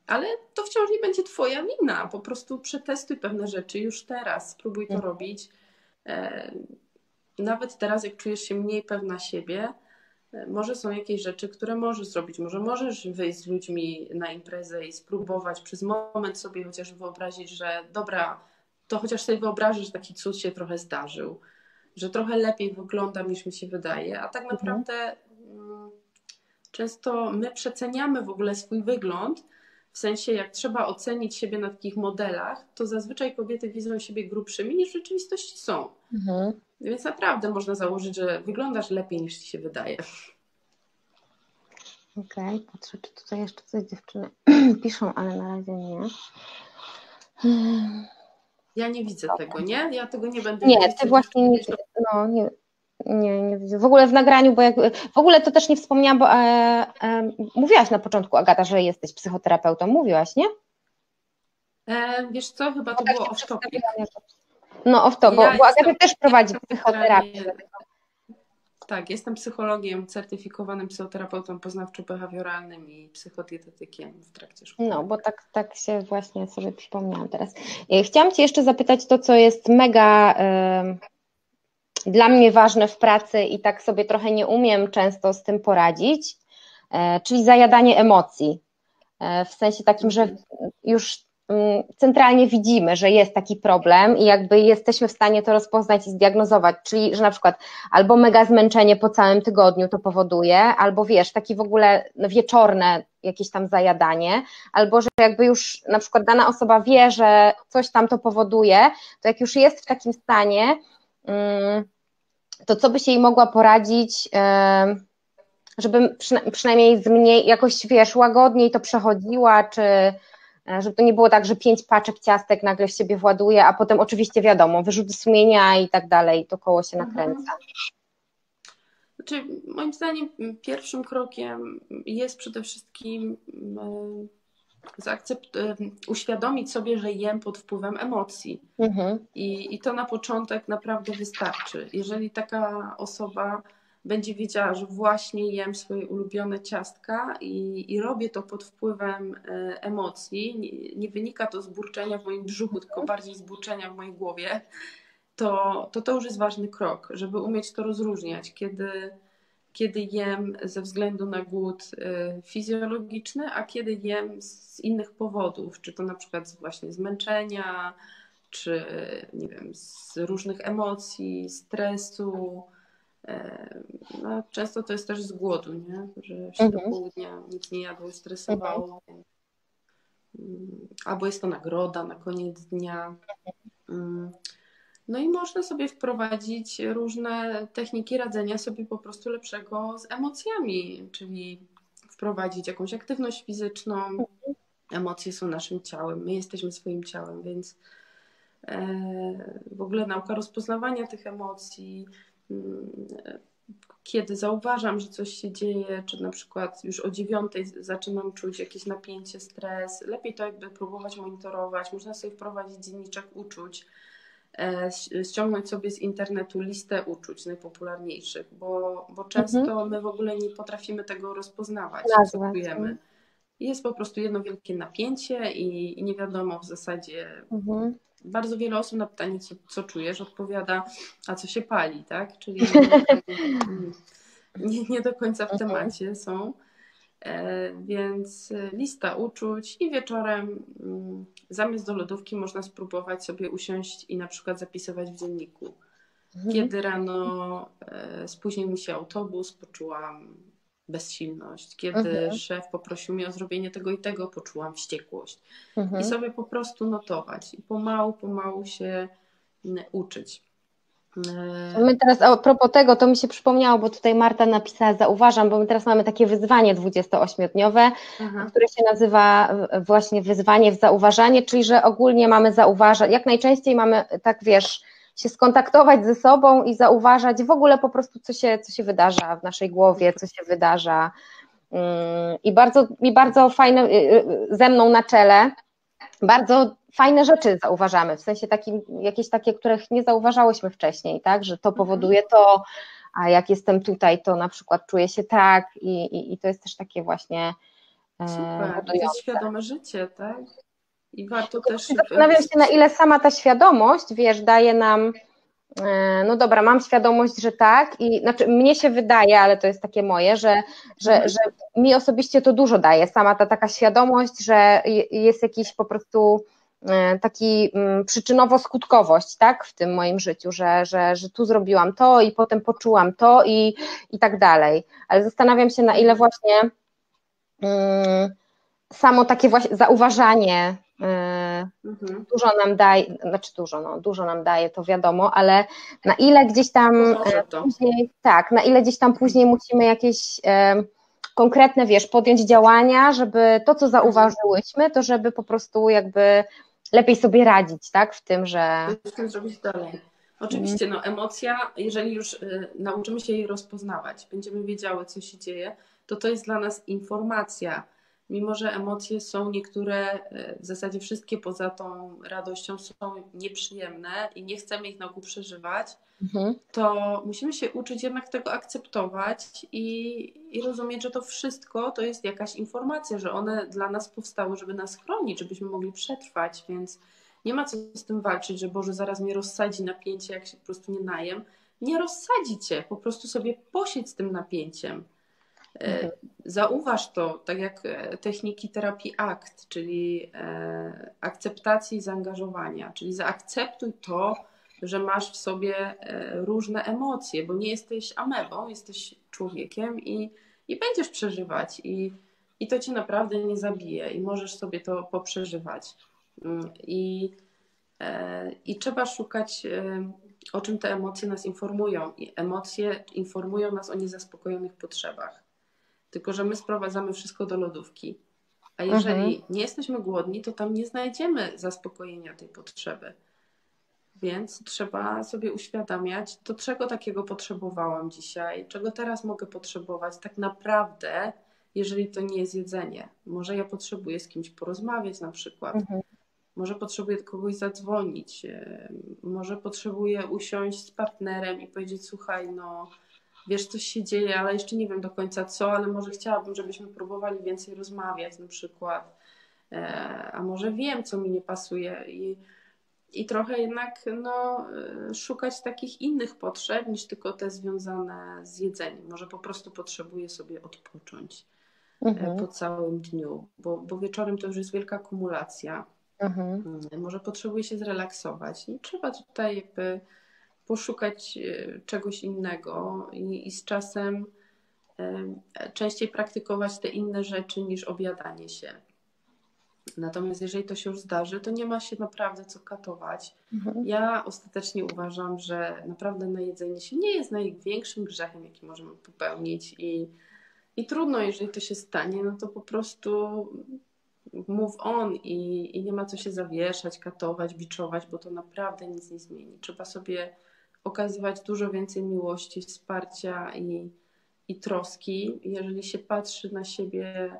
Ale to wciąż nie będzie Twoja wina. Po prostu przetestuj pewne rzeczy już teraz. Spróbuj to robić. Nawet teraz, jak czujesz się mniej pewna siebie, może są jakieś rzeczy, które możesz zrobić. Może możesz wyjść z ludźmi na imprezę i spróbować przez moment sobie chociaż wyobrazić, że dobra, to chociaż sobie wyobrażasz, że taki cud się trochę zdarzył, że trochę lepiej wyglądam, niż mi się wydaje, a tak naprawdę mhm. często my przeceniamy w ogóle swój wygląd, w sensie jak trzeba ocenić siebie na takich modelach, to zazwyczaj kobiety widzą siebie grubszymi niż w rzeczywistości są. Mhm. Więc naprawdę można założyć, że wyglądasz lepiej niż Ci się wydaje. Okej, okay, patrzę, czy tutaj jeszcze coś dziewczyny piszą, ale na razie nie. Hmm. Ja nie widzę okay. tego, nie? Ja tego nie będę widzieć. Nie, ty właśnie nie, no, nie, nie, nie widzę. W ogóle w nagraniu, bo jak, w ogóle to też nie wspomniałam, bo e, e, mówiłaś na początku, Agata, że jesteś psychoterapeutą. Mówiłaś, nie? E, wiesz co, chyba bo to tak było off-topie. No off-top, ja bo, bo Agata też prowadzi psychoterapię. Tak, jestem psychologiem, certyfikowanym psychoterapeutą poznawczo-behawioralnym i psychodietetykiem w trakcie szkoły. No, bo tak, tak się właśnie sobie przypomniałam teraz. Chciałam Cię jeszcze zapytać to, co jest mega y, dla mnie ważne w pracy i tak sobie trochę nie umiem często z tym poradzić, y, czyli zajadanie emocji. Y, w sensie takim, że już centralnie widzimy, że jest taki problem i jakby jesteśmy w stanie to rozpoznać i zdiagnozować, czyli, że na przykład albo mega zmęczenie po całym tygodniu to powoduje, albo wiesz, takie w ogóle wieczorne jakieś tam zajadanie, albo, że jakby już na przykład dana osoba wie, że coś tam to powoduje, to jak już jest w takim stanie, to co by się jej mogła poradzić, żeby przynajmniej z mniej, jakoś wiesz, łagodniej to przechodziła, czy żeby to nie było tak, że pięć paczek ciastek nagle w siebie właduje, a potem oczywiście wiadomo, wyrzuty sumienia i tak dalej, to koło się nakręca. Znaczy, moim zdaniem pierwszym krokiem jest przede wszystkim zaakcept- uświadomić sobie, że jem pod wpływem emocji. Mhm. I, i to na początek naprawdę wystarczy. Jeżeli taka osoba będzie wiedziała, że właśnie jem swoje ulubione ciastka i, i robię to pod wpływem emocji, nie, nie wynika to z burczenia w moim brzuchu, tylko bardziej z burczenia w mojej głowie, to to, to już jest ważny krok, żeby umieć to rozróżniać, kiedy, kiedy jem ze względu na głód fizjologiczny, a kiedy jem z innych powodów, czy to na przykład właśnie zmęczenia, czy nie wiem, z różnych emocji, stresu. No, często to jest też z głodu, nie? Że się mhm. do południa nic nie jadło i stresowało. Mhm. Albo jest to nagroda na koniec dnia. No i można sobie wprowadzić różne techniki radzenia sobie po prostu lepszego z emocjami, czyli wprowadzić jakąś aktywność fizyczną. Emocje są naszym ciałem, my jesteśmy swoim ciałem, więc w ogóle nauka rozpoznawania tych emocji, kiedy zauważam, że coś się dzieje, czy na przykład już o dziewiątej zaczynam czuć jakieś napięcie, stres, lepiej to jakby próbować monitorować, można sobie wprowadzić dzienniczek uczuć, ściągnąć sobie z internetu listę uczuć najpopularniejszych, bo, bo często mhm. my w ogóle nie potrafimy tego rozpoznawać, co czujemy. Jest po prostu jedno wielkie napięcie i, i nie wiadomo w zasadzie, mhm. bardzo wiele osób na pytanie, co, co czujesz, odpowiada, a co się pali, tak? Czyli nie, nie do końca w temacie są. Więc lista uczuć i wieczorem zamiast do lodówki można spróbować sobie usiąść i na przykład zapisywać w dzienniku. Kiedy rano spóźnił mi się autobus, poczułam bezsilność. Kiedy mhm. szef poprosił mnie o zrobienie tego i tego, poczułam wściekłość. Mhm. I sobie po prostu notować. I pomału, pomału się uczyć. My teraz a propos tego, to mi się przypomniało, bo tutaj Marta napisała, zauważam, bo my teraz mamy takie wyzwanie dwudziestoośmiodniowe, Aha. które się nazywa właśnie wyzwanie w zauważanie, czyli że ogólnie mamy zauważać, jak najczęściej mamy, tak wiesz, się skontaktować ze sobą i zauważać w ogóle po prostu, co się, co się wydarza w naszej głowie, co się wydarza. I bardzo, i bardzo fajne, ze mną na czele, bardzo fajne rzeczy zauważamy, w sensie takim, jakieś takie, których nie zauważałyśmy wcześniej, tak, że to powoduje to, a jak jestem tutaj, to na przykład czuję się tak i, i, i to jest też takie właśnie e, super, to jest świadome życie, tak? I warto I też... Zastanawiam się, na ile sama ta świadomość, wiesz, daje nam, e, no dobra, mam świadomość, że tak i znaczy mnie się wydaje, ale to jest takie moje, że, że, że mi osobiście to dużo daje, sama ta taka świadomość, że jest jakiś po prostu... taki przyczynowo-skutkowość, tak, w tym moim życiu, że, że, że tu zrobiłam to i potem poczułam to i, i tak dalej, ale zastanawiam się, na ile właśnie um, samo takie właśnie zauważanie um, mhm. dużo nam daje, znaczy dużo, no, dużo nam daje, to wiadomo, ale na ile gdzieś tam później, tak, na ile gdzieś tam później musimy jakieś um, konkretne, wiesz, podjąć działania, żeby to, co zauważyłyśmy, to żeby po prostu jakby lepiej sobie radzić, tak, w tym, że... W tym zrobić dalej. Oczywiście, no emocja, jeżeli już y, nauczymy się jej rozpoznawać, będziemy wiedziały, co się dzieje, to to jest dla nas informacja, mimo że emocje są niektóre, y, w zasadzie wszystkie poza tą radością są nieprzyjemne i nie chcemy ich na ogół przeżywać, mhm. to musimy się uczyć jednak tego akceptować i, i rozumieć, że to wszystko to jest jakaś informacja, że one dla nas powstały, żeby nas chronić, żebyśmy mogli przetrwać, więc nie ma co z tym walczyć, że Boże, zaraz mnie rozsadzi napięcie, jak się po prostu nie najem. Nie rozsadzi cię, po prostu sobie posiedź z tym napięciem. Mhm. Zauważ to, tak jak techniki terapii A C T, czyli akceptacji i zaangażowania, czyli zaakceptuj to, że masz w sobie różne emocje, bo nie jesteś amebą, jesteś człowiekiem i, i będziesz przeżywać i, i to cię naprawdę nie zabije i możesz sobie to poprzeżywać i, i trzeba szukać, o czym te emocje nas informują i emocje informują nas o niezaspokojonych potrzebach. Tylko że my sprowadzamy wszystko do lodówki. A jeżeli mhm. nie jesteśmy głodni, to tam nie znajdziemy zaspokojenia tej potrzeby. Więc trzeba sobie uświadamiać, to czego takiego potrzebowałam dzisiaj, czego teraz mogę potrzebować tak naprawdę, jeżeli to nie jest jedzenie. Może ja potrzebuję z kimś porozmawiać na przykład, mhm. może potrzebuję do kogoś zadzwonić, może potrzebuję usiąść z partnerem i powiedzieć, słuchaj, no... wiesz, coś się dzieje, ale jeszcze nie wiem do końca co, ale może chciałabym, żebyśmy próbowali więcej rozmawiać na przykład, a może wiem, co mi nie pasuje i, i trochę jednak no, szukać takich innych potrzeb niż tylko te związane z jedzeniem. Może po prostu potrzebuję sobie odpocząć mhm. po całym dniu, bo, bo wieczorem to już jest wielka kumulacja. Mhm. Może potrzebuję się zrelaksować i trzeba tutaj jakby... poszukać czegoś innego i, i z czasem y, częściej praktykować te inne rzeczy niż obiadanie się. nikt. Natomiast jeżeli to się już zdarzy, to nie ma się naprawdę co katować. Mhm. Ja ostatecznie uważam, że naprawdę najedzenie się nie jest największym grzechem, jaki możemy popełnić i, i trudno, jeżeli to się stanie, no to po prostu move on i, i nie ma co się zawieszać, katować, biczować, bo to naprawdę nic nie zmieni. Trzeba sobie okazywać dużo więcej miłości, wsparcia i, i troski. Jeżeli się patrzy na siebie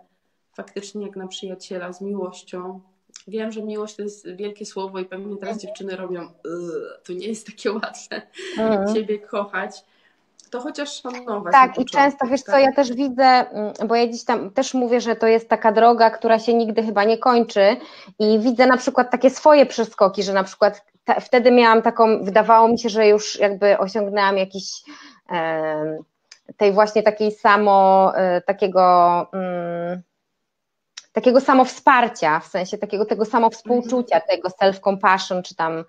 faktycznie jak na przyjaciela z miłością. Wiem, że miłość to jest wielkie słowo i pewnie teraz dziewczyny robią to nie jest takie łatwe mm. ciebie kochać. To chociaż szanować. Tak, i początku, często, wiesz tak? co, ja też widzę, bo ja dziś tam też mówię, że to jest taka droga, która się nigdy chyba nie kończy i widzę na przykład takie swoje przeskoki, że na przykład ta, wtedy miałam taką, wydawało mi się, że już jakby osiągnęłam jakiś e, tej właśnie takiej samo, e, takiego... Mm, takiego samowsparcia, w sensie takiego tego samowspółczucia, mhm. tego self-compassion, czy tam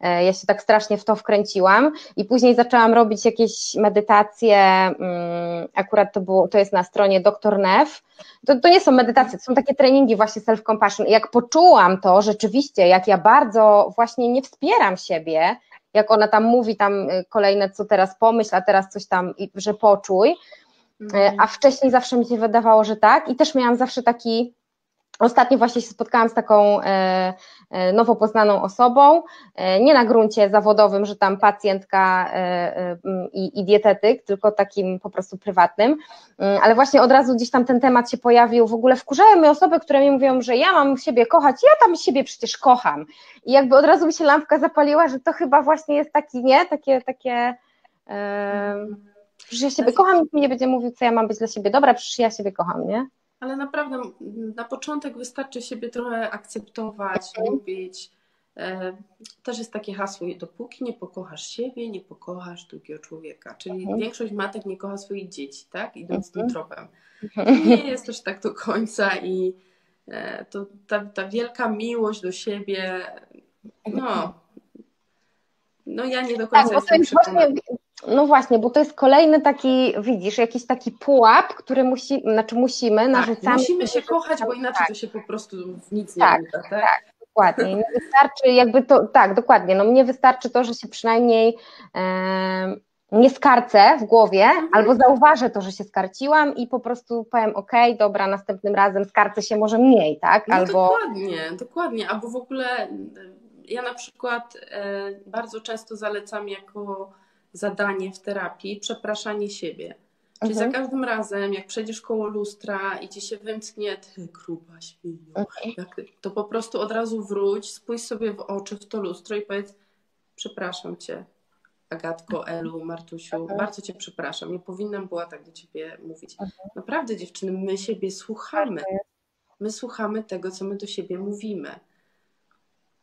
e, ja się tak strasznie w to wkręciłam i później zaczęłam robić jakieś medytacje, mm, akurat to było, to jest na stronie doktor Neff, to, to nie są medytacje, to są takie treningi właśnie self-compassion i jak poczułam to rzeczywiście, jak ja bardzo właśnie nie wspieram siebie, jak ona tam mówi tam kolejne co teraz pomyśl, a teraz coś tam, i, że poczuj, mhm. a wcześniej zawsze mi się wydawało, że tak i też miałam zawsze taki. Ostatnio właśnie się spotkałam z taką nowo poznaną osobą, nie na gruncie zawodowym, że tam pacjentka i dietetyk, tylko takim po prostu prywatnym, ale właśnie od razu gdzieś tam ten temat się pojawił, w ogóle wkurzały mnie osoby, które mi mówią, że ja mam siebie kochać, ja tam siebie przecież kocham i jakby od razu mi się lampka zapaliła, że to chyba właśnie jest taki, nie, takie, takie, przecież ja siebie kocham, nikt mi nie będzie mówił, co ja mam być dla siebie dobra, przecież ja siebie kocham, nie? Ale naprawdę na początek wystarczy siebie trochę akceptować, lubić. Też jest takie hasło, dopóki nie pokochasz siebie, nie pokochasz drugiego człowieka. Czyli mhm. większość matek nie kocha swoich dzieci, tak? Idąc mhm. tym tropem. Nie jest też tak do końca i to ta, ta wielka miłość do siebie, no, no ja nie do końca tak, jestem przekonana. No właśnie, bo to jest kolejny taki, widzisz, jakiś taki pułap, który musi, znaczy musimy narzucamy. Tak, musimy się kochać, bo inaczej to się po prostu w nic nie tak, uda, tak? Tak, dokładnie. Nie wystarczy jakby to, tak, dokładnie, no mnie wystarczy to, że się przynajmniej e, nie skarcę w głowie, mhm. albo zauważę to, że się skarciłam i po prostu powiem, okej, okay, dobra, następnym razem skarcę się może mniej, tak? Albo... No dokładnie, dokładnie, albo w ogóle ja na przykład e, bardzo często zalecam jako zadanie w terapii, przepraszanie siebie. Czyli mhm. za każdym razem, jak przejdziesz koło lustra i ci się wymknie, ty gruba świnio, okay. to po prostu od razu wróć, spójrz sobie w oczy w to lustro i powiedz, przepraszam cię, Agatko, Elu, Martusiu, mhm. bardzo cię przepraszam, nie powinnam była tak do ciebie mówić. Mhm. Naprawdę dziewczyny, my siebie słuchamy. My słuchamy tego, co my do siebie mówimy.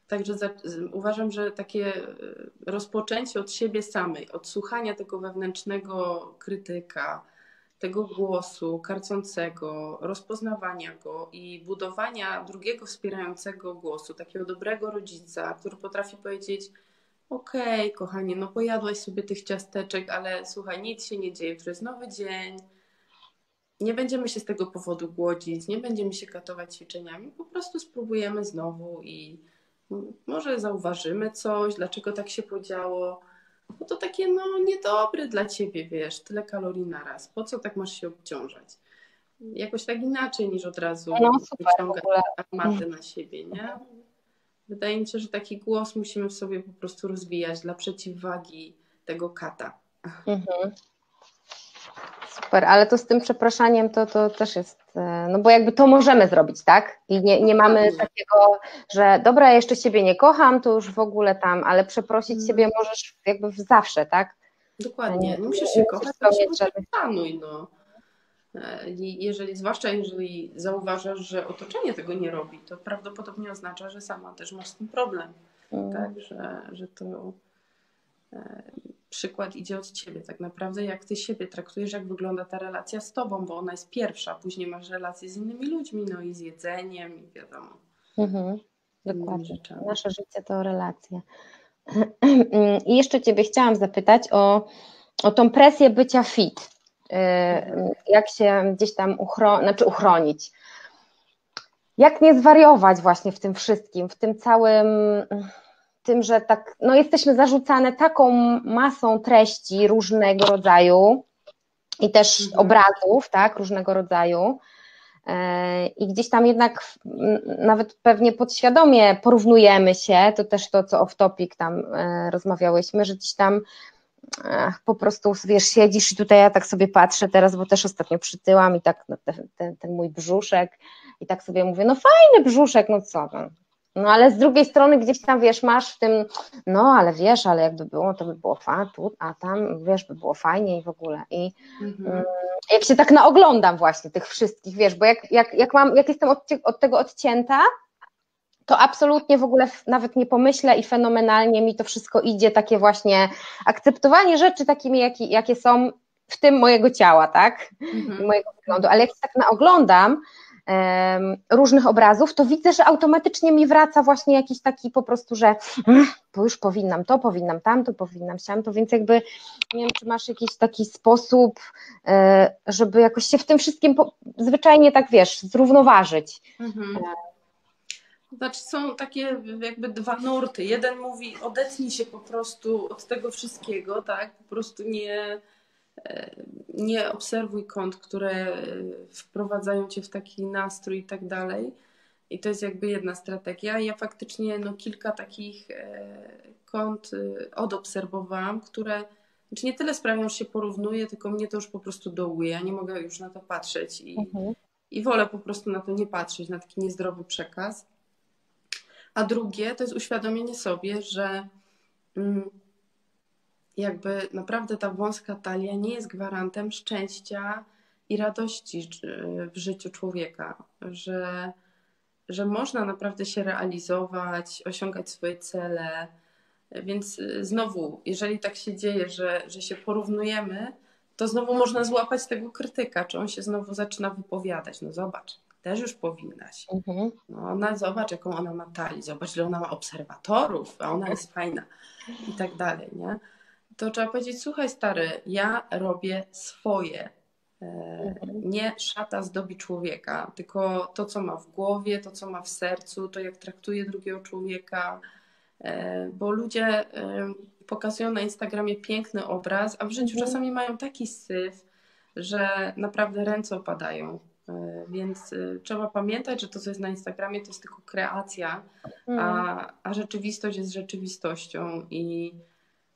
Także za, uważam, że takie rozpoczęcie od siebie samej, od słuchania tego wewnętrznego krytyka, tego głosu karcącego, rozpoznawania go i budowania drugiego wspierającego głosu, takiego dobrego rodzica, który potrafi powiedzieć okej, kochanie, no pojadłaś sobie tych ciasteczek, ale słuchaj, nic się nie dzieje, to jest nowy dzień. Nie będziemy się z tego powodu głodzić, nie będziemy się katować ćwiczeniami, po prostu spróbujemy znowu i może zauważymy coś, dlaczego tak się podziało, bo to takie no niedobre dla ciebie, wiesz, tyle kalorii na raz, po co tak masz się obciążać? Jakoś tak inaczej niż od razu no, wyciągać armaty na siebie, nie? Wydaje mi się, że taki głos musimy w sobie po prostu rozwijać dla przeciwwagi tego kata. Mhm. Super, ale to z tym przepraszaniem to, to też jest, no bo jakby to możemy zrobić, tak? I nie, nie mamy takiego, że dobra, ja jeszcze siebie nie kocham, to już w ogóle tam, ale przeprosić hmm. siebie możesz jakby zawsze, tak? Dokładnie, nie, nie musisz się nie kochać, to się żadnych... planuj, no. Jeżeli, zwłaszcza jeżeli zauważasz, że otoczenie tego nie robi, to prawdopodobnie oznacza, że sama też masz z tym problem, hmm. tak? Że, że to... Przykład idzie od ciebie tak naprawdę, jak ty siebie traktujesz, jak wygląda ta relacja z tobą, bo ona jest pierwsza, później masz relacje z innymi ludźmi, no i z jedzeniem i wiadomo. Mhm, dokładnie, nasze życie to relacje. I jeszcze ciebie chciałam zapytać o, o tą presję bycia fit, jak się gdzieś tam uchro- znaczy uchronić. Jak nie zwariować właśnie w tym wszystkim, w tym całym, tym, że tak, no jesteśmy zarzucane taką masą treści różnego rodzaju i też mhm. obrazów, tak, różnego rodzaju i gdzieś tam jednak nawet pewnie podświadomie porównujemy się, to też to, co off topic tam rozmawiałyśmy, że gdzieś tam Ach, po prostu, wiesz, siedzisz i tutaj ja tak sobie patrzę teraz, bo też ostatnio przytyłam i tak no, te, te, ten mój brzuszek i tak sobie mówię, no fajny brzuszek, no co no. No ale z drugiej strony gdzieś tam, wiesz, masz w tym, no ale wiesz, ale jakby było, to by było fa, tu, a tam, wiesz, by było fajnie i w ogóle. I mhm. jak się tak naoglądam właśnie tych wszystkich, wiesz, bo jak, jak, jak, mam, jak jestem od, od tego odcięta, to absolutnie w ogóle nawet nie pomyślę i fenomenalnie mi to wszystko idzie, takie właśnie akceptowanie rzeczy takimi, jakie, jakie są w tym mojego ciała, tak? Mhm. Mojego wyglądu. Ale jak się tak naoglądam um, różnych obrazów, to widzę, że automatycznie mi wraca właśnie jakiś taki po prostu, że mm, bo już powinnam to, powinnam tamto, powinnam siam, to więc jakby nie wiem, czy masz jakiś taki sposób, e, żeby jakoś się w tym wszystkim po, zwyczajnie tak, wiesz, zrównoważyć. Mhm. Znaczy są takie jakby dwa nurty. Jeden mówi odetnij się po prostu od tego wszystkiego, tak? Po prostu nie, nie obserwuj kont, które wprowadzają cię w taki nastrój i tak dalej. I to jest jakby jedna strategia. Ja faktycznie no, kilka takich kont odobserwowałam, które znaczy nie tyle sprawią, że się porównuje, tylko mnie to już po prostu dołuje. Ja nie mogę już na to patrzeć i, mhm. i wolę po prostu na to nie patrzeć, na taki niezdrowy przekaz. A drugie to jest uświadomienie sobie, że jakby naprawdę ta wąska talia nie jest gwarantem szczęścia i radości w życiu człowieka, że, że można naprawdę się realizować, osiągać swoje cele, więc znowu, jeżeli tak się dzieje, że, że się porównujemy, to znowu można złapać tego krytyka, czy on się znowu zaczyna wypowiadać, no zobacz. Też już powinnaś. Mhm. No ona, zobacz, jaką ona ma talię, zobacz, ile ona ma obserwatorów, a ona jest fajna i tak dalej, nie? To trzeba powiedzieć, słuchaj stary, ja robię swoje. Nie szata zdobi człowieka, tylko to, co ma w głowie, to, co ma w sercu, to jak traktuje drugiego człowieka, bo ludzie pokazują na Instagramie piękny obraz, a w życiu mhm. czasami mają taki syf, że naprawdę ręce opadają. Więc trzeba pamiętać, że to, co jest na Instagramie, to jest tylko kreacja, a, a rzeczywistość jest rzeczywistością i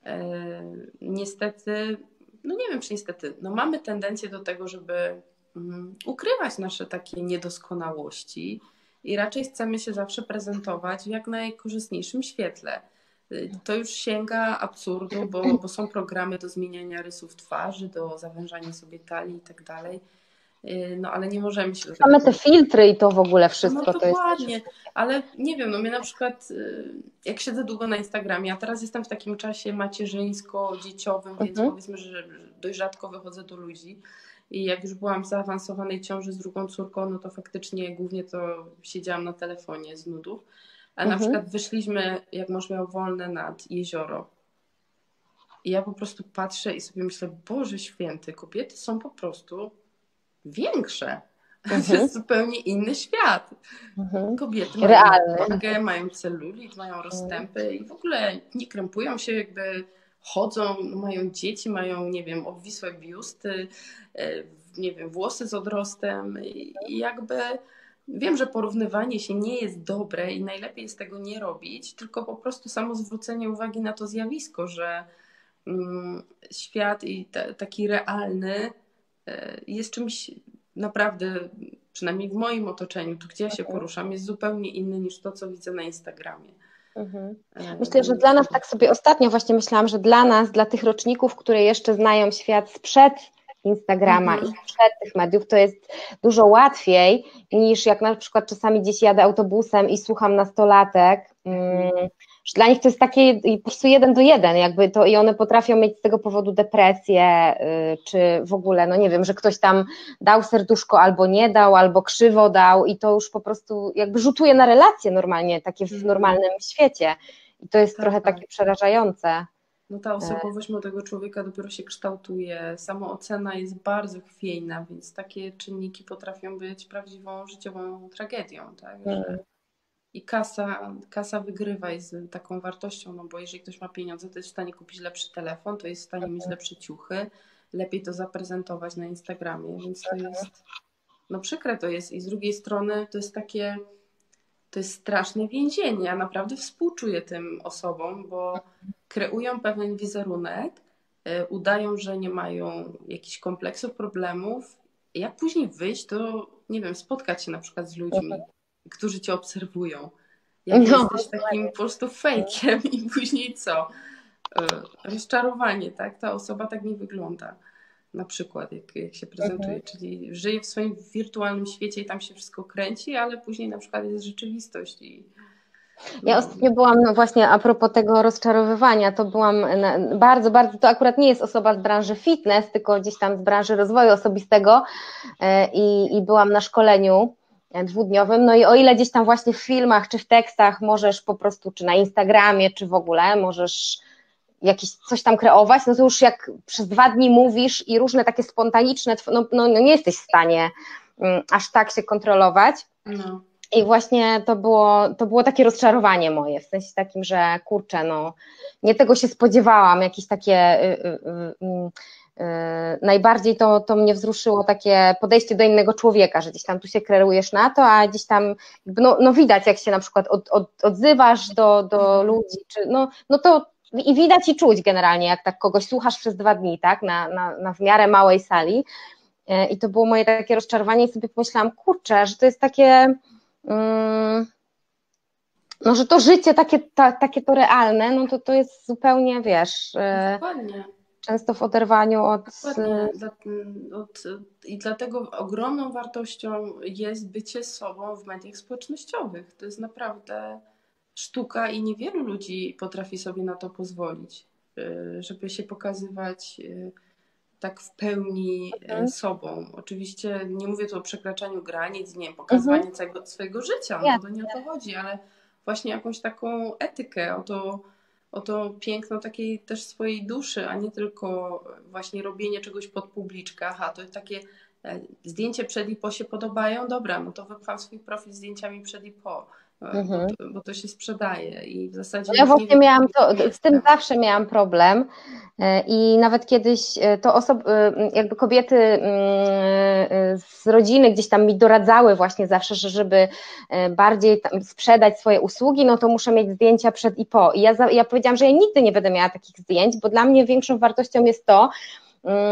e, niestety, no nie wiem, czy niestety, no mamy tendencję do tego, żeby mm, ukrywać nasze takie niedoskonałości i raczej chcemy się zawsze prezentować w jak najkorzystniejszym świetle. To już sięga absurdu, bo, bo są programy do zmieniania rysów twarzy, do zawężania sobie talii i tak dalej. No ale nie możemy się... Mamy te filtry i to w ogóle wszystko. No, dokładnie, to jest... ale nie wiem, no mnie na przykład, jak siedzę długo na Instagramie, a teraz jestem w takim czasie macierzyńsko-dzieciowym, mhm. więc powiedzmy, że dość rzadko wychodzę do ludzi i jak już byłam w zaawansowanej ciąży z drugą córką, no to faktycznie głównie to siedziałam na telefonie z nudów, a na mhm. przykład wyszliśmy, jak mąż miał wolne, nad jezioro. I ja po prostu patrzę i sobie myślę, Boże święty, kobiety są po prostu... większe. Mhm. To jest zupełnie inny świat. Mhm. Kobiety mają wagę, mają celulit, mają rozstępy mhm. i w ogóle nie krępują się, jakby chodzą, mają dzieci, mają, nie wiem, obwisłe biusty, nie wiem, włosy z odrostem i jakby wiem, że porównywanie się nie jest dobre i najlepiej jest tego nie robić, tylko po prostu samo zwrócenie uwagi na to zjawisko, że mm, świat i t- taki realny jest czymś naprawdę, przynajmniej w moim otoczeniu, tu gdzie ja się poruszam, jest zupełnie inny niż to, co widzę na Instagramie. Mhm. Myślę, że dla nas, tak sobie ostatnio właśnie myślałam, że dla nas, dla tych roczników, które jeszcze znają świat sprzed Instagrama mhm. i sprzed tych mediów, to jest dużo łatwiej niż jak na przykład czasami gdzieś jadę autobusem i słucham nastolatek, mhm. dla nich to jest takie po prostu jeden do jeden, jakby to i one potrafią mieć z tego powodu depresję, yy, czy w ogóle, no nie wiem, że ktoś tam dał serduszko albo nie dał, albo krzywo dał i to już po prostu jakby rzutuje na relacje normalnie, takie w normalnym świecie i to jest tak, trochę tak. takie przerażające. No ta osobowość młodego człowieka dopiero się kształtuje, samoocena jest bardzo chwiejna, więc takie czynniki potrafią być prawdziwą życiową tragedią, tak? Że i kasa, kasa wygrywa, jest taką wartością, no bo jeżeli ktoś ma pieniądze, to jest w stanie kupić lepszy telefon, to jest w stanie mieć lepsze ciuchy, lepiej to zaprezentować na Instagramie, więc to jest, no przykre to jest. I z drugiej strony to jest takie, to jest straszne więzienie. Ja naprawdę współczuję tym osobom, bo kreują pewien wizerunek, udają, że nie mają jakichś kompleksów, problemów. Jak później wyjść, to nie wiem, spotkać się na przykład z ludźmi, którzy cię obserwują. Jak no, jesteś takim po prostu fejkiem i później co? Rozczarowanie, tak? Ta osoba tak nie wygląda. Na przykład, jak, jak się prezentuje, mhm. czyli żyje w swoim wirtualnym świecie i tam się wszystko kręci, ale później na przykład jest rzeczywistość. I... Ja ostatnio byłam, no właśnie a propos tego rozczarowywania, to byłam na, bardzo, bardzo, to akurat nie jest osoba z branży fitness, tylko gdzieś tam z branży rozwoju osobistego i, i byłam na szkoleniu dwudniowym, no i o ile gdzieś tam właśnie w filmach czy w tekstach możesz po prostu, czy na Instagramie, czy w ogóle możesz jakieś coś tam kreować, no to już jak przez dwa dni mówisz i różne takie spontaniczne, no, no nie jesteś w stanie um, aż tak się kontrolować. No. I właśnie to było, to było takie rozczarowanie moje, w sensie takim, że kurczę, no nie tego się spodziewałam, jakieś takie... Y, y, y, Yy, najbardziej to, to mnie wzruszyło takie podejście do innego człowieka, że gdzieś tam tu się kreujesz na to, a gdzieś tam no, no widać, jak się na przykład od, od, odzywasz do, do ludzi, czy no, no to i widać i czuć generalnie, jak tak kogoś słuchasz przez dwa dni, tak, na, na, na w miarę małej sali yy, i to było moje takie rozczarowanie i sobie pomyślałam, kurczę, że to jest takie yy, no, że to życie takie, ta, takie to realne, no to to jest zupełnie, wiesz... Yy, Często w oderwaniu od... Dokładnie. I dlatego ogromną wartością jest bycie sobą w mediach społecznościowych. To jest naprawdę sztuka i niewielu ludzi potrafi sobie na to pozwolić, żeby się pokazywać tak w pełni mhm. sobą. Oczywiście nie mówię tu o przekraczaniu granic, nie wiem, pokazywaniu mhm. całego swojego życia, no to nie o to chodzi, ale właśnie jakąś taką etykę, o to... o to piękno takiej też swojej duszy, a nie tylko właśnie robienie czegoś pod publiczkę. Aha, to jest takie zdjęcie przed i po się podobają, dobra, no to wypcham swój profil zdjęciami przed i po, mhm. bo, bo to się sprzedaje i w zasadzie... Ja właśnie wiem, miałam to, z tym zawsze miałam problem i nawet kiedyś to osoby, jakby kobiety z rodziny gdzieś tam mi doradzały właśnie zawsze, że żeby bardziej tam sprzedać swoje usługi, no to muszę mieć zdjęcia przed i po. I ja, ja powiedziałam, że ja nigdy nie będę miała takich zdjęć, bo dla mnie większą wartością jest to,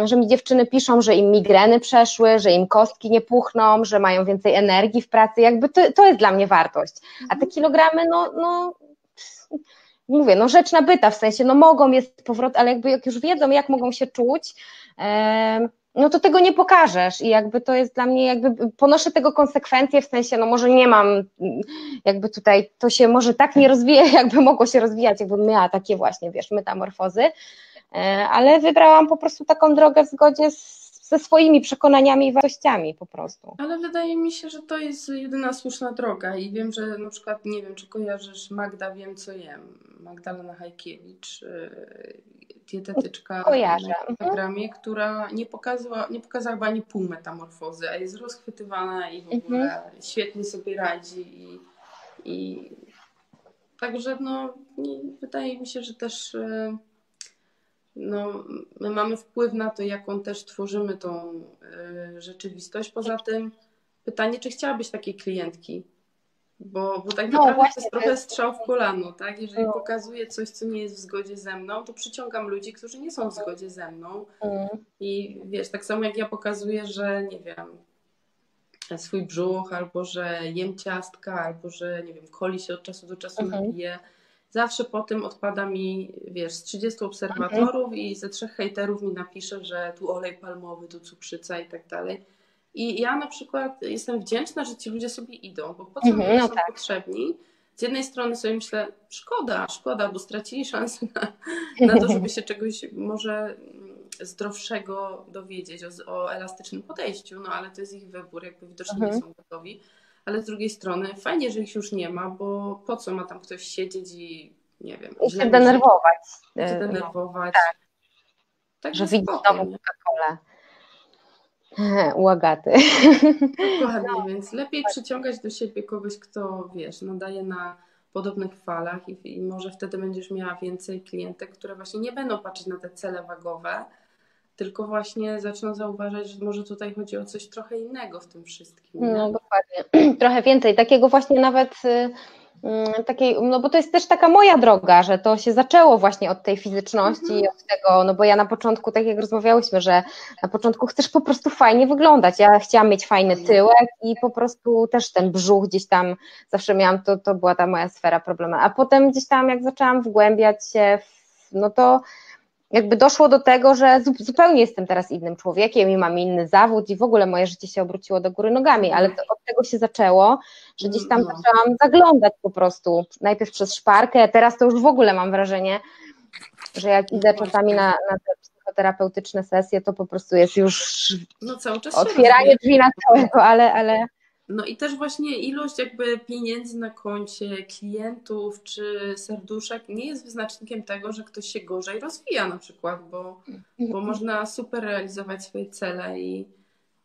że mi dziewczyny piszą, że im migreny przeszły, że im kostki nie puchną, że mają więcej energii w pracy, jakby to, to jest dla mnie wartość. A te kilogramy, no, no mówię, no rzecz nabyta, w sensie, no mogą, jest powrót, ale jakby jak już wiedzą, jak mogą się czuć, e, no to tego nie pokażesz i jakby to jest dla mnie, jakby ponoszę tego konsekwencje, w sensie, no może nie mam, jakby tutaj, to się może tak nie rozwija, jakby mogło się rozwijać, jakbym miała takie właśnie, wiesz, metamorfozy, ale wybrałam po prostu taką drogę w zgodzie z, ze swoimi przekonaniami i wartościami po prostu. Ale wydaje mi się, że to jest jedyna słuszna droga i wiem, że na przykład, nie wiem, czy kojarzysz Magda Wiem Co Jem, Magdalena Hajkiewicz, dietetyczka Kojarzę. Na Instagramie, mhm. która nie pokazała, nie pokazała chyba ani pół metamorfozy, a jest rozchwytywana i w ogóle mhm. świetnie sobie radzi i, i także no wydaje mi się, że też no, my mamy wpływ na to, jaką też tworzymy tą y, rzeczywistość. Poza tym pytanie, czy chciałabyś takiej klientki? Bo, bo tak naprawdę no, to jest trochę strzał w kolano, tak? Jeżeli no. pokazuję coś, co nie jest w zgodzie ze mną, to przyciągam ludzi, którzy nie są w zgodzie ze mną. Mm. I wiesz, tak samo jak ja pokazuję, że nie wiem, swój brzuch, albo że jem ciastka, albo że nie wiem, coli się od czasu do czasu okay. napiję. Zawsze po tym odpada mi, wiesz, z trzydziestu obserwatorów okay. i ze trzech hejterów mi napisze, że tu olej palmowy, tu cukrzyca i tak dalej. I ja na przykład jestem wdzięczna, że ci ludzie sobie idą, bo po co mm-hmm, ludzie no są tak. potrzebni? Z jednej strony sobie myślę, szkoda, szkoda, bo stracili szansę na, na to, żeby się czegoś może zdrowszego dowiedzieć o, o elastycznym podejściu, no ale to jest ich wybór, jakby widocznie mm-hmm. nie są gotowi. Ale z drugiej strony fajnie, że ich już nie ma, bo po co ma tam ktoś siedzieć i nie wiem. I się denerwować. Się denerwować. No, tak. Tak, że widzi znowu Coca-Colę u Agaty. Dokładnie, no. Więc lepiej przyciągać do siebie kogoś, kto, wiesz, nadaje na podobnych falach i, i może wtedy będziesz miała więcej klientek, które właśnie nie będą patrzeć na te cele wagowe, tylko właśnie zaczną zauważać, że może tutaj chodzi o coś trochę innego w tym wszystkim. No, no dokładnie, trochę więcej, takiego właśnie nawet... Takiej, no bo to jest też taka moja droga, że to się zaczęło właśnie od tej fizyczności, mm-hmm. od tego, no bo ja na początku, tak jak rozmawiałyśmy, że na początku chcesz po prostu fajnie wyglądać, ja chciałam mieć fajny tyłek i po prostu też ten brzuch gdzieś tam zawsze miałam, to, to była ta moja sfera problemu, a potem gdzieś tam jak zaczęłam wgłębiać się, w, no to jakby doszło do tego, że zupełnie jestem teraz innym człowiekiem i mam inny zawód i w ogóle moje życie się obróciło do góry nogami, ale to, od tego się zaczęło, że gdzieś tam zaczęłam zaglądać po prostu, najpierw przez szparkę, teraz to już w ogóle mam wrażenie, że jak idę czasami na, na te psychoterapeutyczne sesje, to po prostu jest już no, cały czas otwieranie drzwi na całego, ale... ale... No i też właśnie ilość jakby pieniędzy na koncie, klientów czy serduszek nie jest wyznacznikiem tego, że ktoś się gorzej rozwija na przykład, bo, bo można super realizować swoje cele i,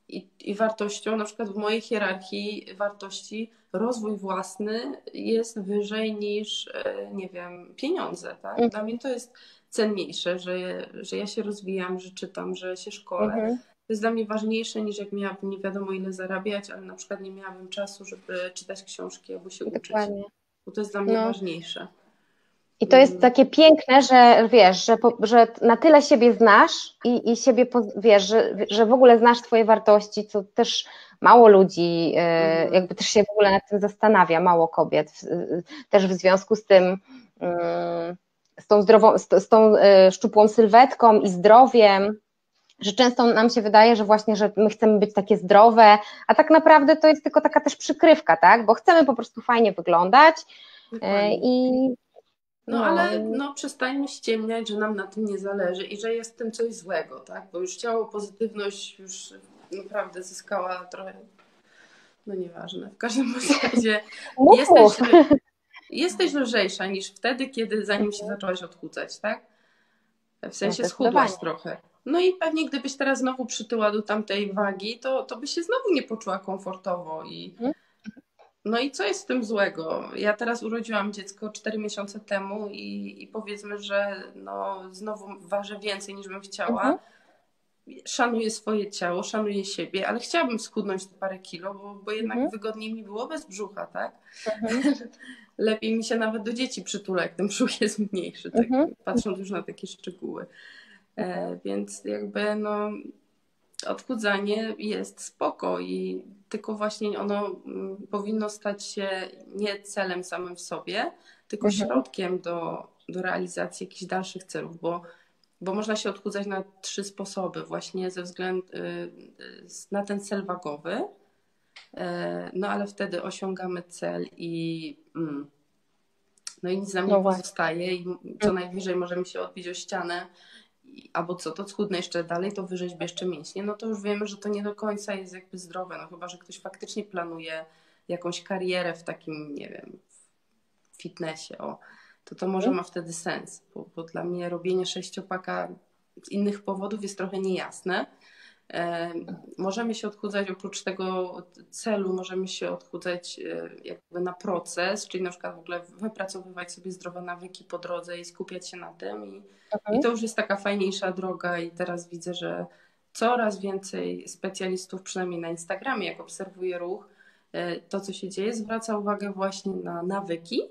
i, i wartością, na przykład w mojej hierarchii wartości rozwój własny jest wyżej niż, nie wiem, pieniądze, tak? Dla mnie to jest cenniejsze, że, że ja się rozwijam, że czytam, że się szkolę. Mhm. To jest dla mnie ważniejsze niż jak miałabym nie wiadomo ile zarabiać, ale na przykład nie miałabym czasu, żeby czytać książki albo się Dokładnie. uczyć, bo to jest dla mnie no. ważniejsze. I to jest takie piękne, że wiesz, że, po, że na tyle siebie znasz i, i siebie wiesz, że, że w ogóle znasz swoje wartości, co też mało ludzi mhm. jakby też się w ogóle nad tym zastanawia, mało kobiet też w związku z tym z tą, zdrową, z tą szczupłą sylwetką i zdrowiem, że często nam się wydaje, że właśnie, że my chcemy być takie zdrowe, a tak naprawdę to jest tylko taka też przykrywka, tak? Bo chcemy po prostu fajnie wyglądać i... No, no ale no, przestańmy ściemniać, że nam na tym nie zależy i że jest w tym coś złego, tak? Bo już ciało, pozytywność już naprawdę zyskała trochę, no nieważne, w każdym razie jesteś, jesteś lżejsza niż wtedy, kiedy zanim się zaczęłaś odchudzać, tak? W sensie schudłaś trochę. No i pewnie gdybyś teraz znowu przytyła do tamtej wagi, to, to by się znowu nie poczuła komfortowo. I, no i co jest w tym złego? Ja teraz urodziłam dziecko cztery miesiące temu i, i powiedzmy, że no, znowu ważę więcej niż bym chciała. Mhm. Szanuję swoje ciało, szanuję siebie, ale chciałabym schudnąć parę kilo, bo, bo jednak mhm. wygodniej mi było bez brzucha, tak? Mhm. Lepiej mi się nawet do dzieci przytula, jak ten brzuch jest mniejszy, tak? mhm. patrząc już na takie szczegóły. Więc jakby no odchudzanie jest spoko i tylko właśnie ono powinno stać się nie celem samym w sobie, tylko mhm. środkiem do, do realizacji jakichś dalszych celów, bo, bo można się odchudzać na trzy sposoby właśnie ze względu na ten cel wagowy, no ale wtedy osiągamy cel i no i nic nam nie no pozostaje i co najwyżej możemy się odbić o ścianę albo co, to schudnę jeszcze dalej, to wyrzeźbię jeszcze mięśnie, no to już wiemy, że to nie do końca jest jakby zdrowe, no chyba, że ktoś faktycznie planuje jakąś karierę w takim, nie wiem, fitnessie, o, to to może ma wtedy sens, bo, bo dla mnie robienie sześciopaka z innych powodów jest trochę niejasne. E, możemy się odchudzać, oprócz tego celu, możemy się odchudzać e, jakby na proces, czyli na przykład w ogóle wypracowywać sobie zdrowe nawyki po drodze i skupiać się na tym i, okay. i to już jest taka fajniejsza droga i teraz widzę, że coraz więcej specjalistów, przynajmniej na Instagramie, jak obserwuję ruch, e, to co się dzieje, zwraca uwagę właśnie na nawyki,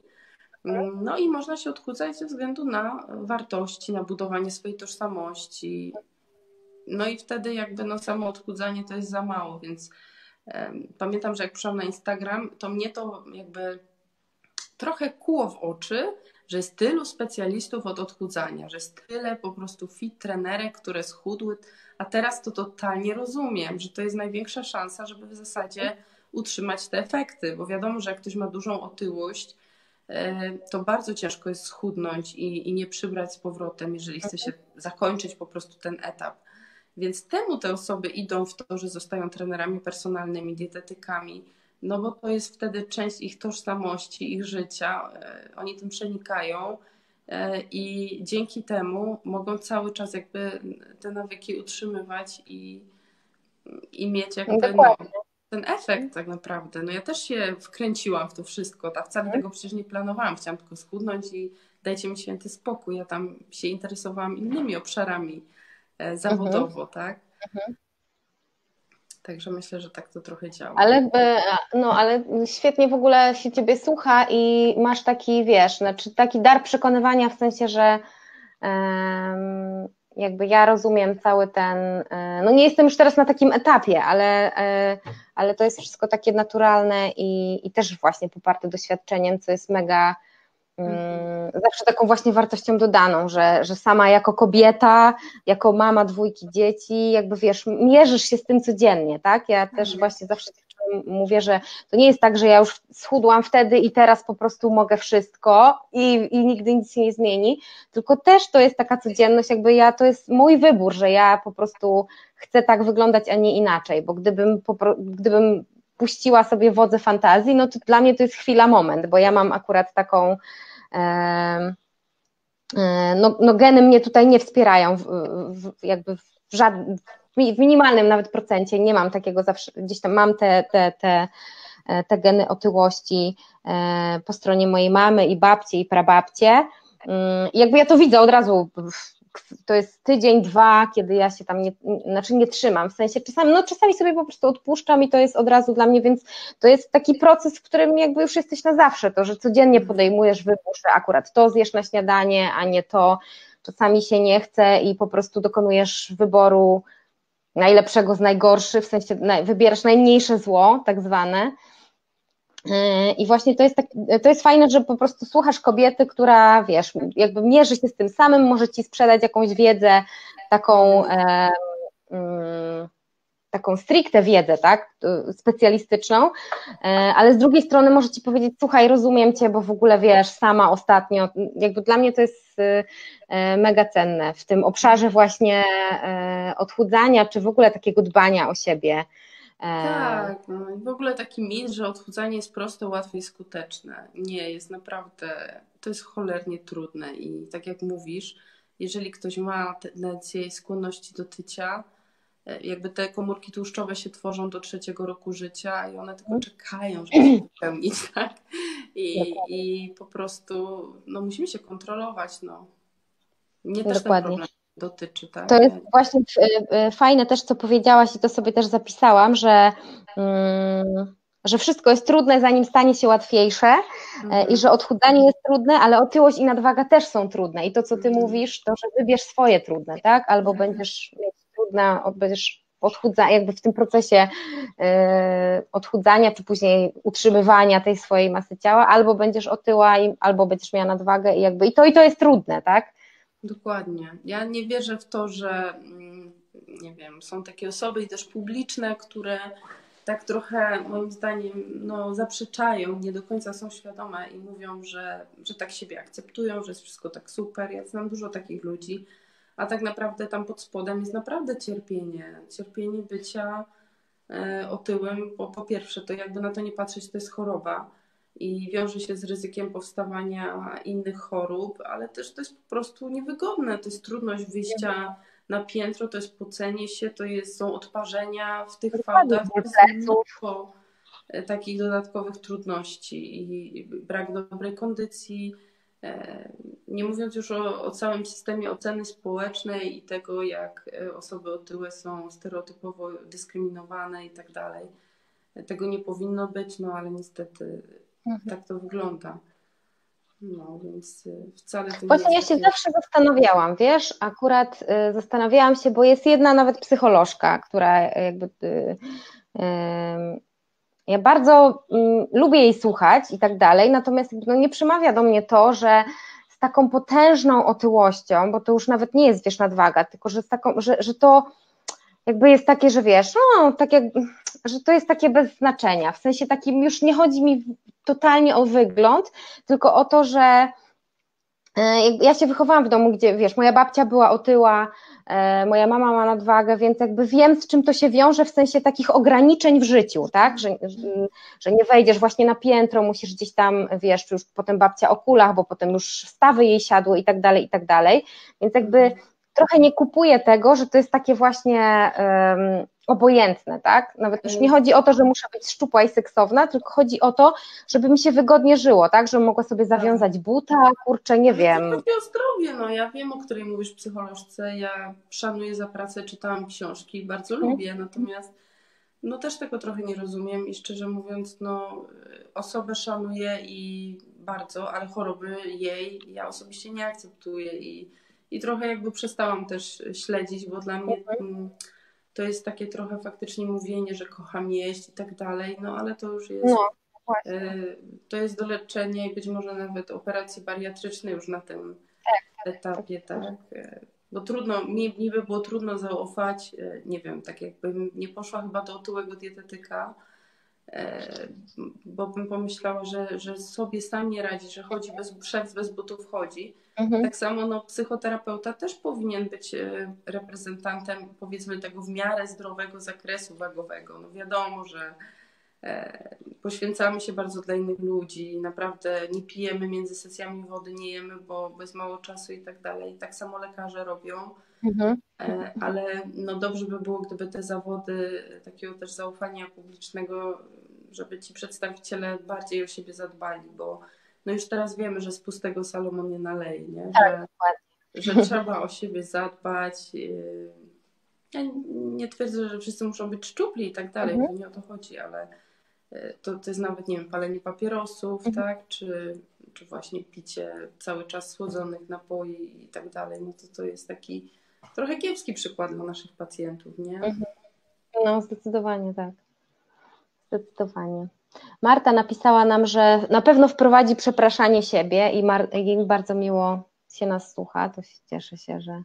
okay. no i można się odchudzać ze względu na wartości, na budowanie swojej tożsamości. No i wtedy jakby no samo odchudzanie to jest za mało, więc um, pamiętam, że jak przyszłam na Instagram, to mnie to jakby trochę kuło w oczy, że jest tylu specjalistów od odchudzania, że jest tyle po prostu fit trenerek, które schudły, a teraz to totalnie rozumiem, że to jest największa szansa, żeby w zasadzie utrzymać te efekty, bo wiadomo, że jak ktoś ma dużą otyłość, to bardzo ciężko jest schudnąć i, i nie przybrać z powrotem, jeżeli chce się zakończyć po prostu ten etap. Więc temu te osoby idą w to, że zostają trenerami personalnymi, dietetykami, no bo to jest wtedy część ich tożsamości, ich życia, oni tym przenikają i dzięki temu mogą cały czas jakby te nawyki utrzymywać i, i mieć jakby no, ten efekt tak naprawdę. No ja też się wkręciłam w to wszystko, a wcale tego przecież nie planowałam, chciałam tylko schudnąć i dajcie mi święty spokój, ja tam się interesowałam innymi obszarami zawodowo, mhm. tak? Mhm. Także myślę, że tak to trochę działa. Ale, no, ale świetnie w ogóle się Ciebie słucha i masz taki, wiesz, znaczy taki dar przekonywania w sensie, że um, jakby ja rozumiem cały ten, no nie jestem już teraz na takim etapie, ale, ale to jest wszystko takie naturalne i, i też właśnie poparte doświadczeniem, co jest mega mhm. zawsze taką właśnie wartością dodaną, że, że sama jako kobieta, jako mama dwójki dzieci, jakby wiesz, mierzysz się z tym codziennie, tak? Ja też mhm. właśnie zawsze mówię, że to nie jest tak, że ja już schudłam wtedy i teraz po prostu mogę wszystko i, i nigdy nic się nie zmieni, tylko też to jest taka codzienność, jakby ja, to jest mój wybór, że ja po prostu chcę tak wyglądać, a nie inaczej, bo gdybym, gdybym puściła sobie wodze fantazji, no to dla mnie to jest chwila, moment, bo ja mam akurat taką No, no geny mnie tutaj nie wspierają w, w, jakby w, żadnym, w minimalnym nawet procencie, nie mam takiego zawsze, gdzieś tam mam te, te, te, te geny otyłości po stronie mojej mamy i babci i prababcie i jakby ja to widzę od razu, to jest tydzień, dwa, kiedy ja się tam nie, znaczy nie trzymam, w sensie czasami, no czasami sobie po prostu odpuszczam i to jest od razu dla mnie, więc to jest taki proces, w którym jakby już jesteś na zawsze, to, że codziennie podejmujesz wybór, że akurat to zjesz na śniadanie, a nie to, czasami się nie chce i po prostu dokonujesz wyboru najlepszego z najgorszych, w sensie wybierasz najmniejsze zło, tak zwane. I właśnie to jest, tak, to jest fajne, że po prostu słuchasz kobiety, która wiesz, jakby mierzy się z tym samym, może ci sprzedać jakąś wiedzę, taką, e, mm, taką stricte wiedzę, tak, specjalistyczną, e, ale z drugiej strony może ci powiedzieć, słuchaj, rozumiem cię, bo w ogóle wiesz, sama ostatnio, jakby dla mnie to jest e, mega cenne w tym obszarze właśnie e, odchudzania, czy w ogóle takiego dbania o siebie. Tak, no i w ogóle taki mit, że odchudzanie jest proste, łatwe i skuteczne. Nie, jest naprawdę, to jest cholernie trudne i tak jak mówisz, jeżeli ktoś ma tendencję i skłonności do tycia, jakby te komórki tłuszczowe się tworzą do trzeciego roku życia i one tylko czekają, żeby się wypełnić, tak? I, i po prostu, no musimy się kontrolować, no. Mnie też ten problem dotyczy, tak? To jest właśnie fajne też, co powiedziałaś i to sobie też zapisałam, że, że wszystko jest trudne, zanim stanie się łatwiejsze mhm. i że odchudzanie jest trudne, ale otyłość i nadwaga też są trudne i to, co ty mhm. mówisz, to, że wybierz swoje trudne, tak? Albo mhm. będziesz trudna, będziesz odchudza, jakby w tym procesie yy, odchudzania, czy później utrzymywania tej swojej masy ciała, albo będziesz otyła, i, albo będziesz miała nadwagę i jakby i to, i to jest trudne, tak? Dokładnie. Ja nie wierzę w to, że nie wiem, są takie osoby i też publiczne, które tak trochę moim zdaniem no, zaprzeczają, nie do końca są świadome i mówią, że, że tak siebie akceptują, że jest wszystko tak super. Ja znam dużo takich ludzi, a tak naprawdę tam pod spodem jest naprawdę cierpienie. Cierpienie bycia e, otyłym, bo po pierwsze to jakby na to nie patrzeć, to jest choroba. I wiąże się z ryzykiem powstawania innych chorób, ale też to jest po prostu niewygodne, to jest trudność wyjścia na piętro, to jest pocenie się, to jest, są odparzenia w tych fałdach, to jest mnóstwo takich dodatkowych trudności i brak dobrej kondycji, nie mówiąc już o, o całym systemie oceny społecznej i tego, jak osoby otyłe są stereotypowo dyskryminowane i tak dalej. Tego nie powinno być, no ale niestety mhm. tak to wygląda. No więc wcale... Właśnie ja się nie... zawsze zastanawiałam, wiesz, akurat y, zastanawiałam się, bo jest jedna nawet psycholożka, która jakby... Y, y, y, ja bardzo y, lubię jej słuchać i tak dalej, natomiast no, nie przemawia do mnie to, że z taką potężną otyłością, bo to już nawet nie jest, wiesz, nadwaga, tylko że, z taką, że, że to... jakby jest takie, że wiesz, no, tak jak, że to jest takie bez znaczenia, w sensie takim już nie chodzi mi totalnie o wygląd, tylko o to, że ja się wychowałam w domu, gdzie wiesz, moja babcia była otyła, e, moja mama ma nadwagę, więc jakby wiem, z czym to się wiąże w sensie takich ograniczeń w życiu, tak, że, że nie wejdziesz właśnie na piętro, musisz gdzieś tam, wiesz, już potem babcia o kulach, bo potem już stawy jej siadły i tak dalej, i tak dalej, więc jakby trochę nie kupuję tego, że to jest takie właśnie um, obojętne, tak? Nawet już nie chodzi o to, że muszę być szczupła i seksowna, tylko chodzi o to, żeby mi się wygodnie żyło, tak? Żebym mogła sobie zawiązać buta, kurczę, nie wiem. To chodzi o zdrowie, no ja wiem, o której mówisz psycholożce, ja szanuję za pracę, czytałam książki, bardzo hmm. lubię, natomiast no też tego trochę nie rozumiem i szczerze mówiąc, no osobę szanuję i bardzo, ale choroby jej ja osobiście nie akceptuję i I trochę jakby przestałam też śledzić, bo dla mnie to jest takie trochę faktycznie mówienie, że kocham jeść i tak dalej, no ale to już jest, no, to jest do leczenia i być może nawet operacji bariatrycznej już na tym etapie, tak, bo trudno, mi niby było trudno zaufać, nie wiem, tak jakbym nie poszła chyba do otyłego dietetyka, bo bym pomyślała, że, że sobie sam nie radzi, że chodzi bez, szef bez butów chodzi. Mhm. Tak samo no, psychoterapeuta też powinien być reprezentantem, powiedzmy, tego w miarę zdrowego zakresu wagowego. No wiadomo, że e, poświęcamy się bardzo dla innych ludzi, naprawdę nie pijemy między sesjami wody, nie jemy, bo, bo jest mało czasu i tak dalej. Tak samo lekarze robią. Mhm. E, ale no, dobrze by było, gdyby te zawody takiego też zaufania publicznego, żeby ci przedstawiciele bardziej o siebie zadbali, bo no już teraz wiemy, że z pustego Salomon nie naleje, nie? Że, że trzeba o siebie zadbać. Ja nie twierdzę, że wszyscy muszą być szczupli i tak dalej, mhm. bo nie o to chodzi, ale to, to jest nawet, nie wiem, palenie papierosów, mhm. tak? Czy, czy właśnie picie cały czas słodzonych napoi i tak dalej. No to, to jest taki trochę kiepski przykład dla naszych pacjentów, nie? Mhm. No zdecydowanie tak. Zdecydowanie. Marta napisała nam, że na pewno wprowadzi przepraszanie siebie i Mar- jej bardzo miło się nas słucha, to się cieszę się, że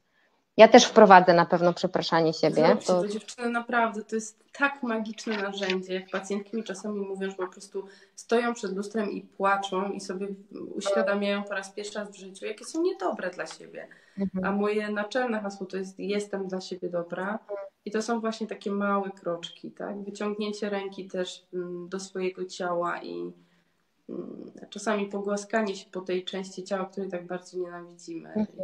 ja też wprowadzę na pewno przepraszanie siebie. To... to dziewczyny naprawdę, to jest tak magiczne narzędzie, jak pacjentki mi czasami mówią, że po prostu stoją przed lustrem i płaczą i sobie uświadamiają po raz pierwszy raz w życiu, jakie są niedobre dla siebie, mhm. a moje naczelne hasło to jest jestem dla siebie dobra. I to są właśnie takie małe kroczki, tak? Wyciągnięcie ręki też do swojego ciała i czasami pogłaskanie się po tej części ciała, której tak bardzo nienawidzimy. Mhm.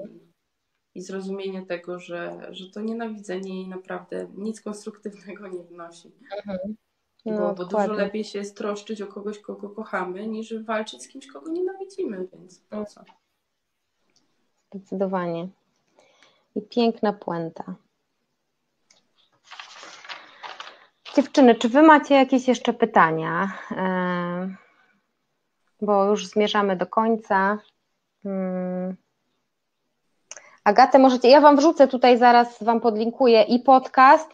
I, i zrozumienie tego, że, że to nienawidzenie jej naprawdę nic konstruktywnego nie wnosi. Mhm. No, bo bo dużo lepiej się jest troszczyć o kogoś, kogo kochamy, niż walczyć z kimś, kogo nienawidzimy, więc po co? Zdecydowanie. I piękna puenta. Dziewczyny, czy wy macie jakieś jeszcze pytania? Bo już zmierzamy do końca. Agatę możecie, ja wam wrzucę tutaj, zaraz wam podlinkuję i podcast,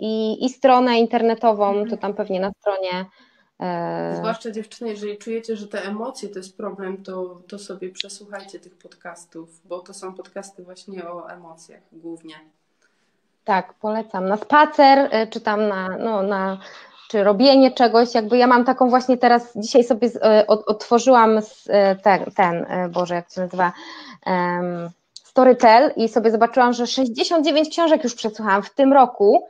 i, i stronę internetową, to tam pewnie na stronie. Zwłaszcza dziewczyny, jeżeli czujecie, że te emocje to jest problem, to, to sobie przesłuchajcie tych podcastów, bo to są podcasty właśnie o emocjach głównie. Tak, polecam na spacer, czy tam na, no, na czy robienie czegoś, jakby ja mam taką właśnie teraz, dzisiaj sobie z, od, odtworzyłam z, ten, ten, Boże, jak to się nazywa, um, Storytel i sobie zobaczyłam, że sześćdziesiąt dziewięć książek już przesłuchałam w tym roku,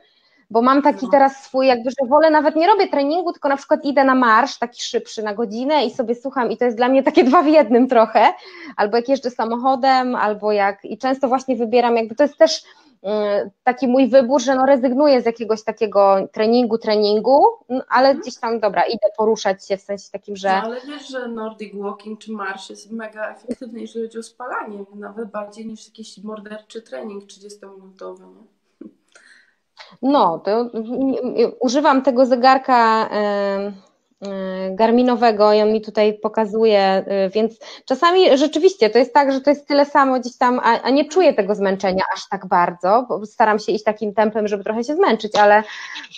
bo mam taki teraz swój, jakby, że wolę, nawet nie robię treningu, tylko na przykład idę na marsz, taki szybszy na godzinę i sobie słucham i to jest dla mnie takie dwa w jednym trochę, albo jak jeżdżę samochodem, albo jak, i często właśnie wybieram, jakby to jest też taki mój wybór, że no rezygnuję z jakiegoś takiego treningu, treningu, no ale mhm. gdzieś tam, dobra, idę poruszać się w sensie takim, że... No, ale wiesz, że Nordic Walking czy marsz jest mega efektywny, jeżeli chodzi o spalanie, nawet bardziej niż jakiś morderczy trening trzydziestominutowy, nie? No, to używam tego zegarka y, y, garminowego i on mi tutaj pokazuje, y, więc czasami rzeczywiście to jest tak, że to jest tyle samo gdzieś tam, a, a nie czuję tego zmęczenia aż tak bardzo, bo staram się iść takim tempem, żeby trochę się zmęczyć, ale,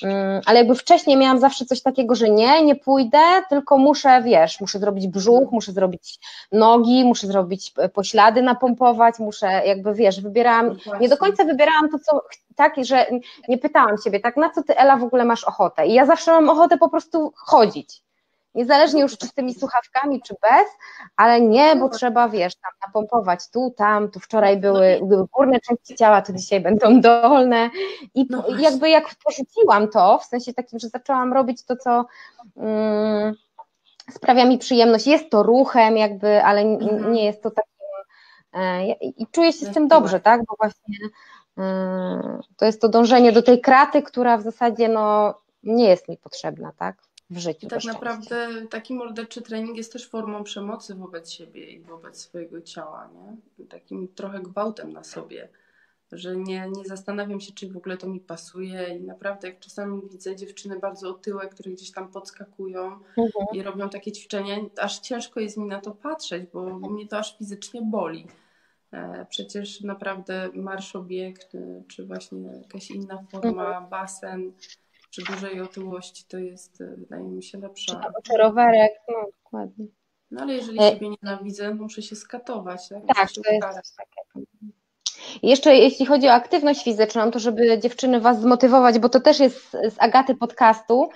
y, ale jakby wcześniej miałam zawsze coś takiego, że nie, nie pójdę, tylko muszę, wiesz, muszę zrobić brzuch, muszę zrobić nogi, muszę zrobić poślady napompować, muszę jakby, wiesz, wybierałam, nie do końca wybierałam to, co tak, że nie pytałam siebie, tak, na co ty, Ela, w ogóle masz ochotę? I ja zawsze mam ochotę po prostu chodzić. niezależnie już czy z tymi słuchawkami, czy bez, ale nie, bo trzeba, wiesz, tam napompować tu, tam, tu wczoraj były górne części ciała, to dzisiaj będą dolne i no jakby jak porzuciłam to, w sensie takim, że zaczęłam robić to, co mm, sprawia mi przyjemność, jest to ruchem jakby, ale mhm. nie jest to takim e, i czuję się z tym dobrze, tak, bo właśnie e, to jest to dążenie do tej kraty, która w zasadzie no nie jest mi potrzebna, tak, w życiu. I tak naprawdę taki morderczy trening jest też formą przemocy wobec siebie i wobec swojego ciała, nie? Takim trochę gwałtem na sobie, że nie, nie zastanawiam się, czy w ogóle to mi pasuje i naprawdę jak czasami widzę dziewczyny bardzo otyłe, które gdzieś tam podskakują mhm. i robią takie ćwiczenia, aż ciężko jest mi na to patrzeć, bo mhm. mnie to aż fizycznie boli. Przecież naprawdę marszobieg, czy właśnie jakaś inna forma, mhm. basen, przy dużej otyłości to jest, wydaje mi się, lepsza. Czy rowerek, no dokładnie. No ale jeżeli e... siebie nienawidzę, muszę się skatować. Tak, tak to jest coś takiego. Jeszcze jeśli chodzi o aktywność fizyczną, to żeby dziewczyny was zmotywować, bo to też jest z Agaty podcastu,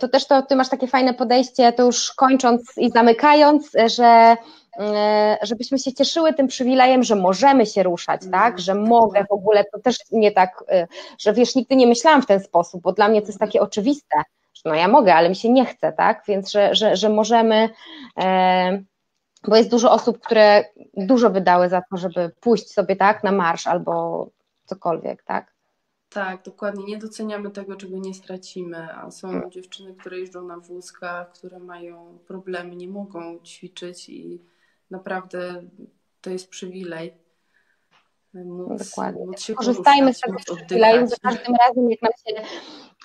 to też to ty masz takie fajne podejście, to już kończąc i zamykając, że żebyśmy się cieszyły tym przywilejem, że możemy się ruszać, tak, że mogę w ogóle, to też nie tak, że wiesz, nigdy nie myślałam w ten sposób, bo dla mnie to jest takie oczywiste, że no ja mogę, ale mi się nie chce, tak, więc że, że, że możemy... E, bo jest dużo osób, które dużo wydały za to, żeby pójść sobie tak na marsz albo cokolwiek, tak? Tak, dokładnie. Nie doceniamy tego, czego nie stracimy, a są hmm. dziewczyny, które jeżdżą na wózkach, które mają problemy, nie mogą ćwiczyć i naprawdę to jest przywilej. Móc, dokładnie. Móc się korzystajmy z tego przywileju za każdym razem, jak nam się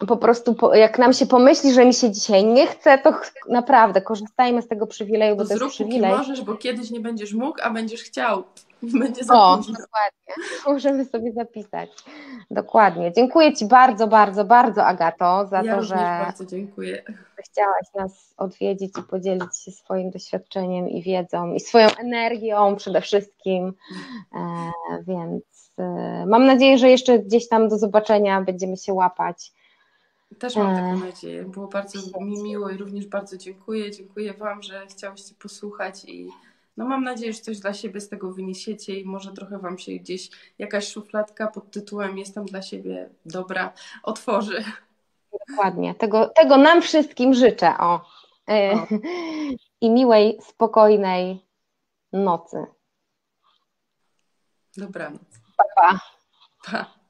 po prostu, po, jak nam się pomyśli, że mi się dzisiaj nie chce, to ch- naprawdę korzystajmy z tego przywileju, bo to, to jest przywilej. Zrób, możesz, bo kiedyś nie będziesz mógł, a będziesz chciał. Będzie za o, późno. Dokładnie. Możemy sobie zapisać. Dokładnie. Dziękuję Ci bardzo, bardzo, bardzo, Agato, za ja to, że bardzo dziękuję. Chciałaś nas odwiedzić i podzielić się swoim doświadczeniem i wiedzą i swoją energią przede wszystkim. E, więc e, mam nadzieję, że jeszcze gdzieś tam do zobaczenia będziemy się łapać. Też mam taką nadzieję. Było bardzo mi miło i również bardzo dziękuję. Dziękuję Wam, że chciałyście posłuchać i no mam nadzieję, że coś dla siebie z tego wyniesiecie i może trochę Wam się gdzieś jakaś szufladka pod tytułem Jestem dla siebie dobra otworzy. Dokładnie. Tego, tego nam wszystkim życzę. O. o. I miłej, spokojnej nocy. Dobranoc. Pa, pa. Pa.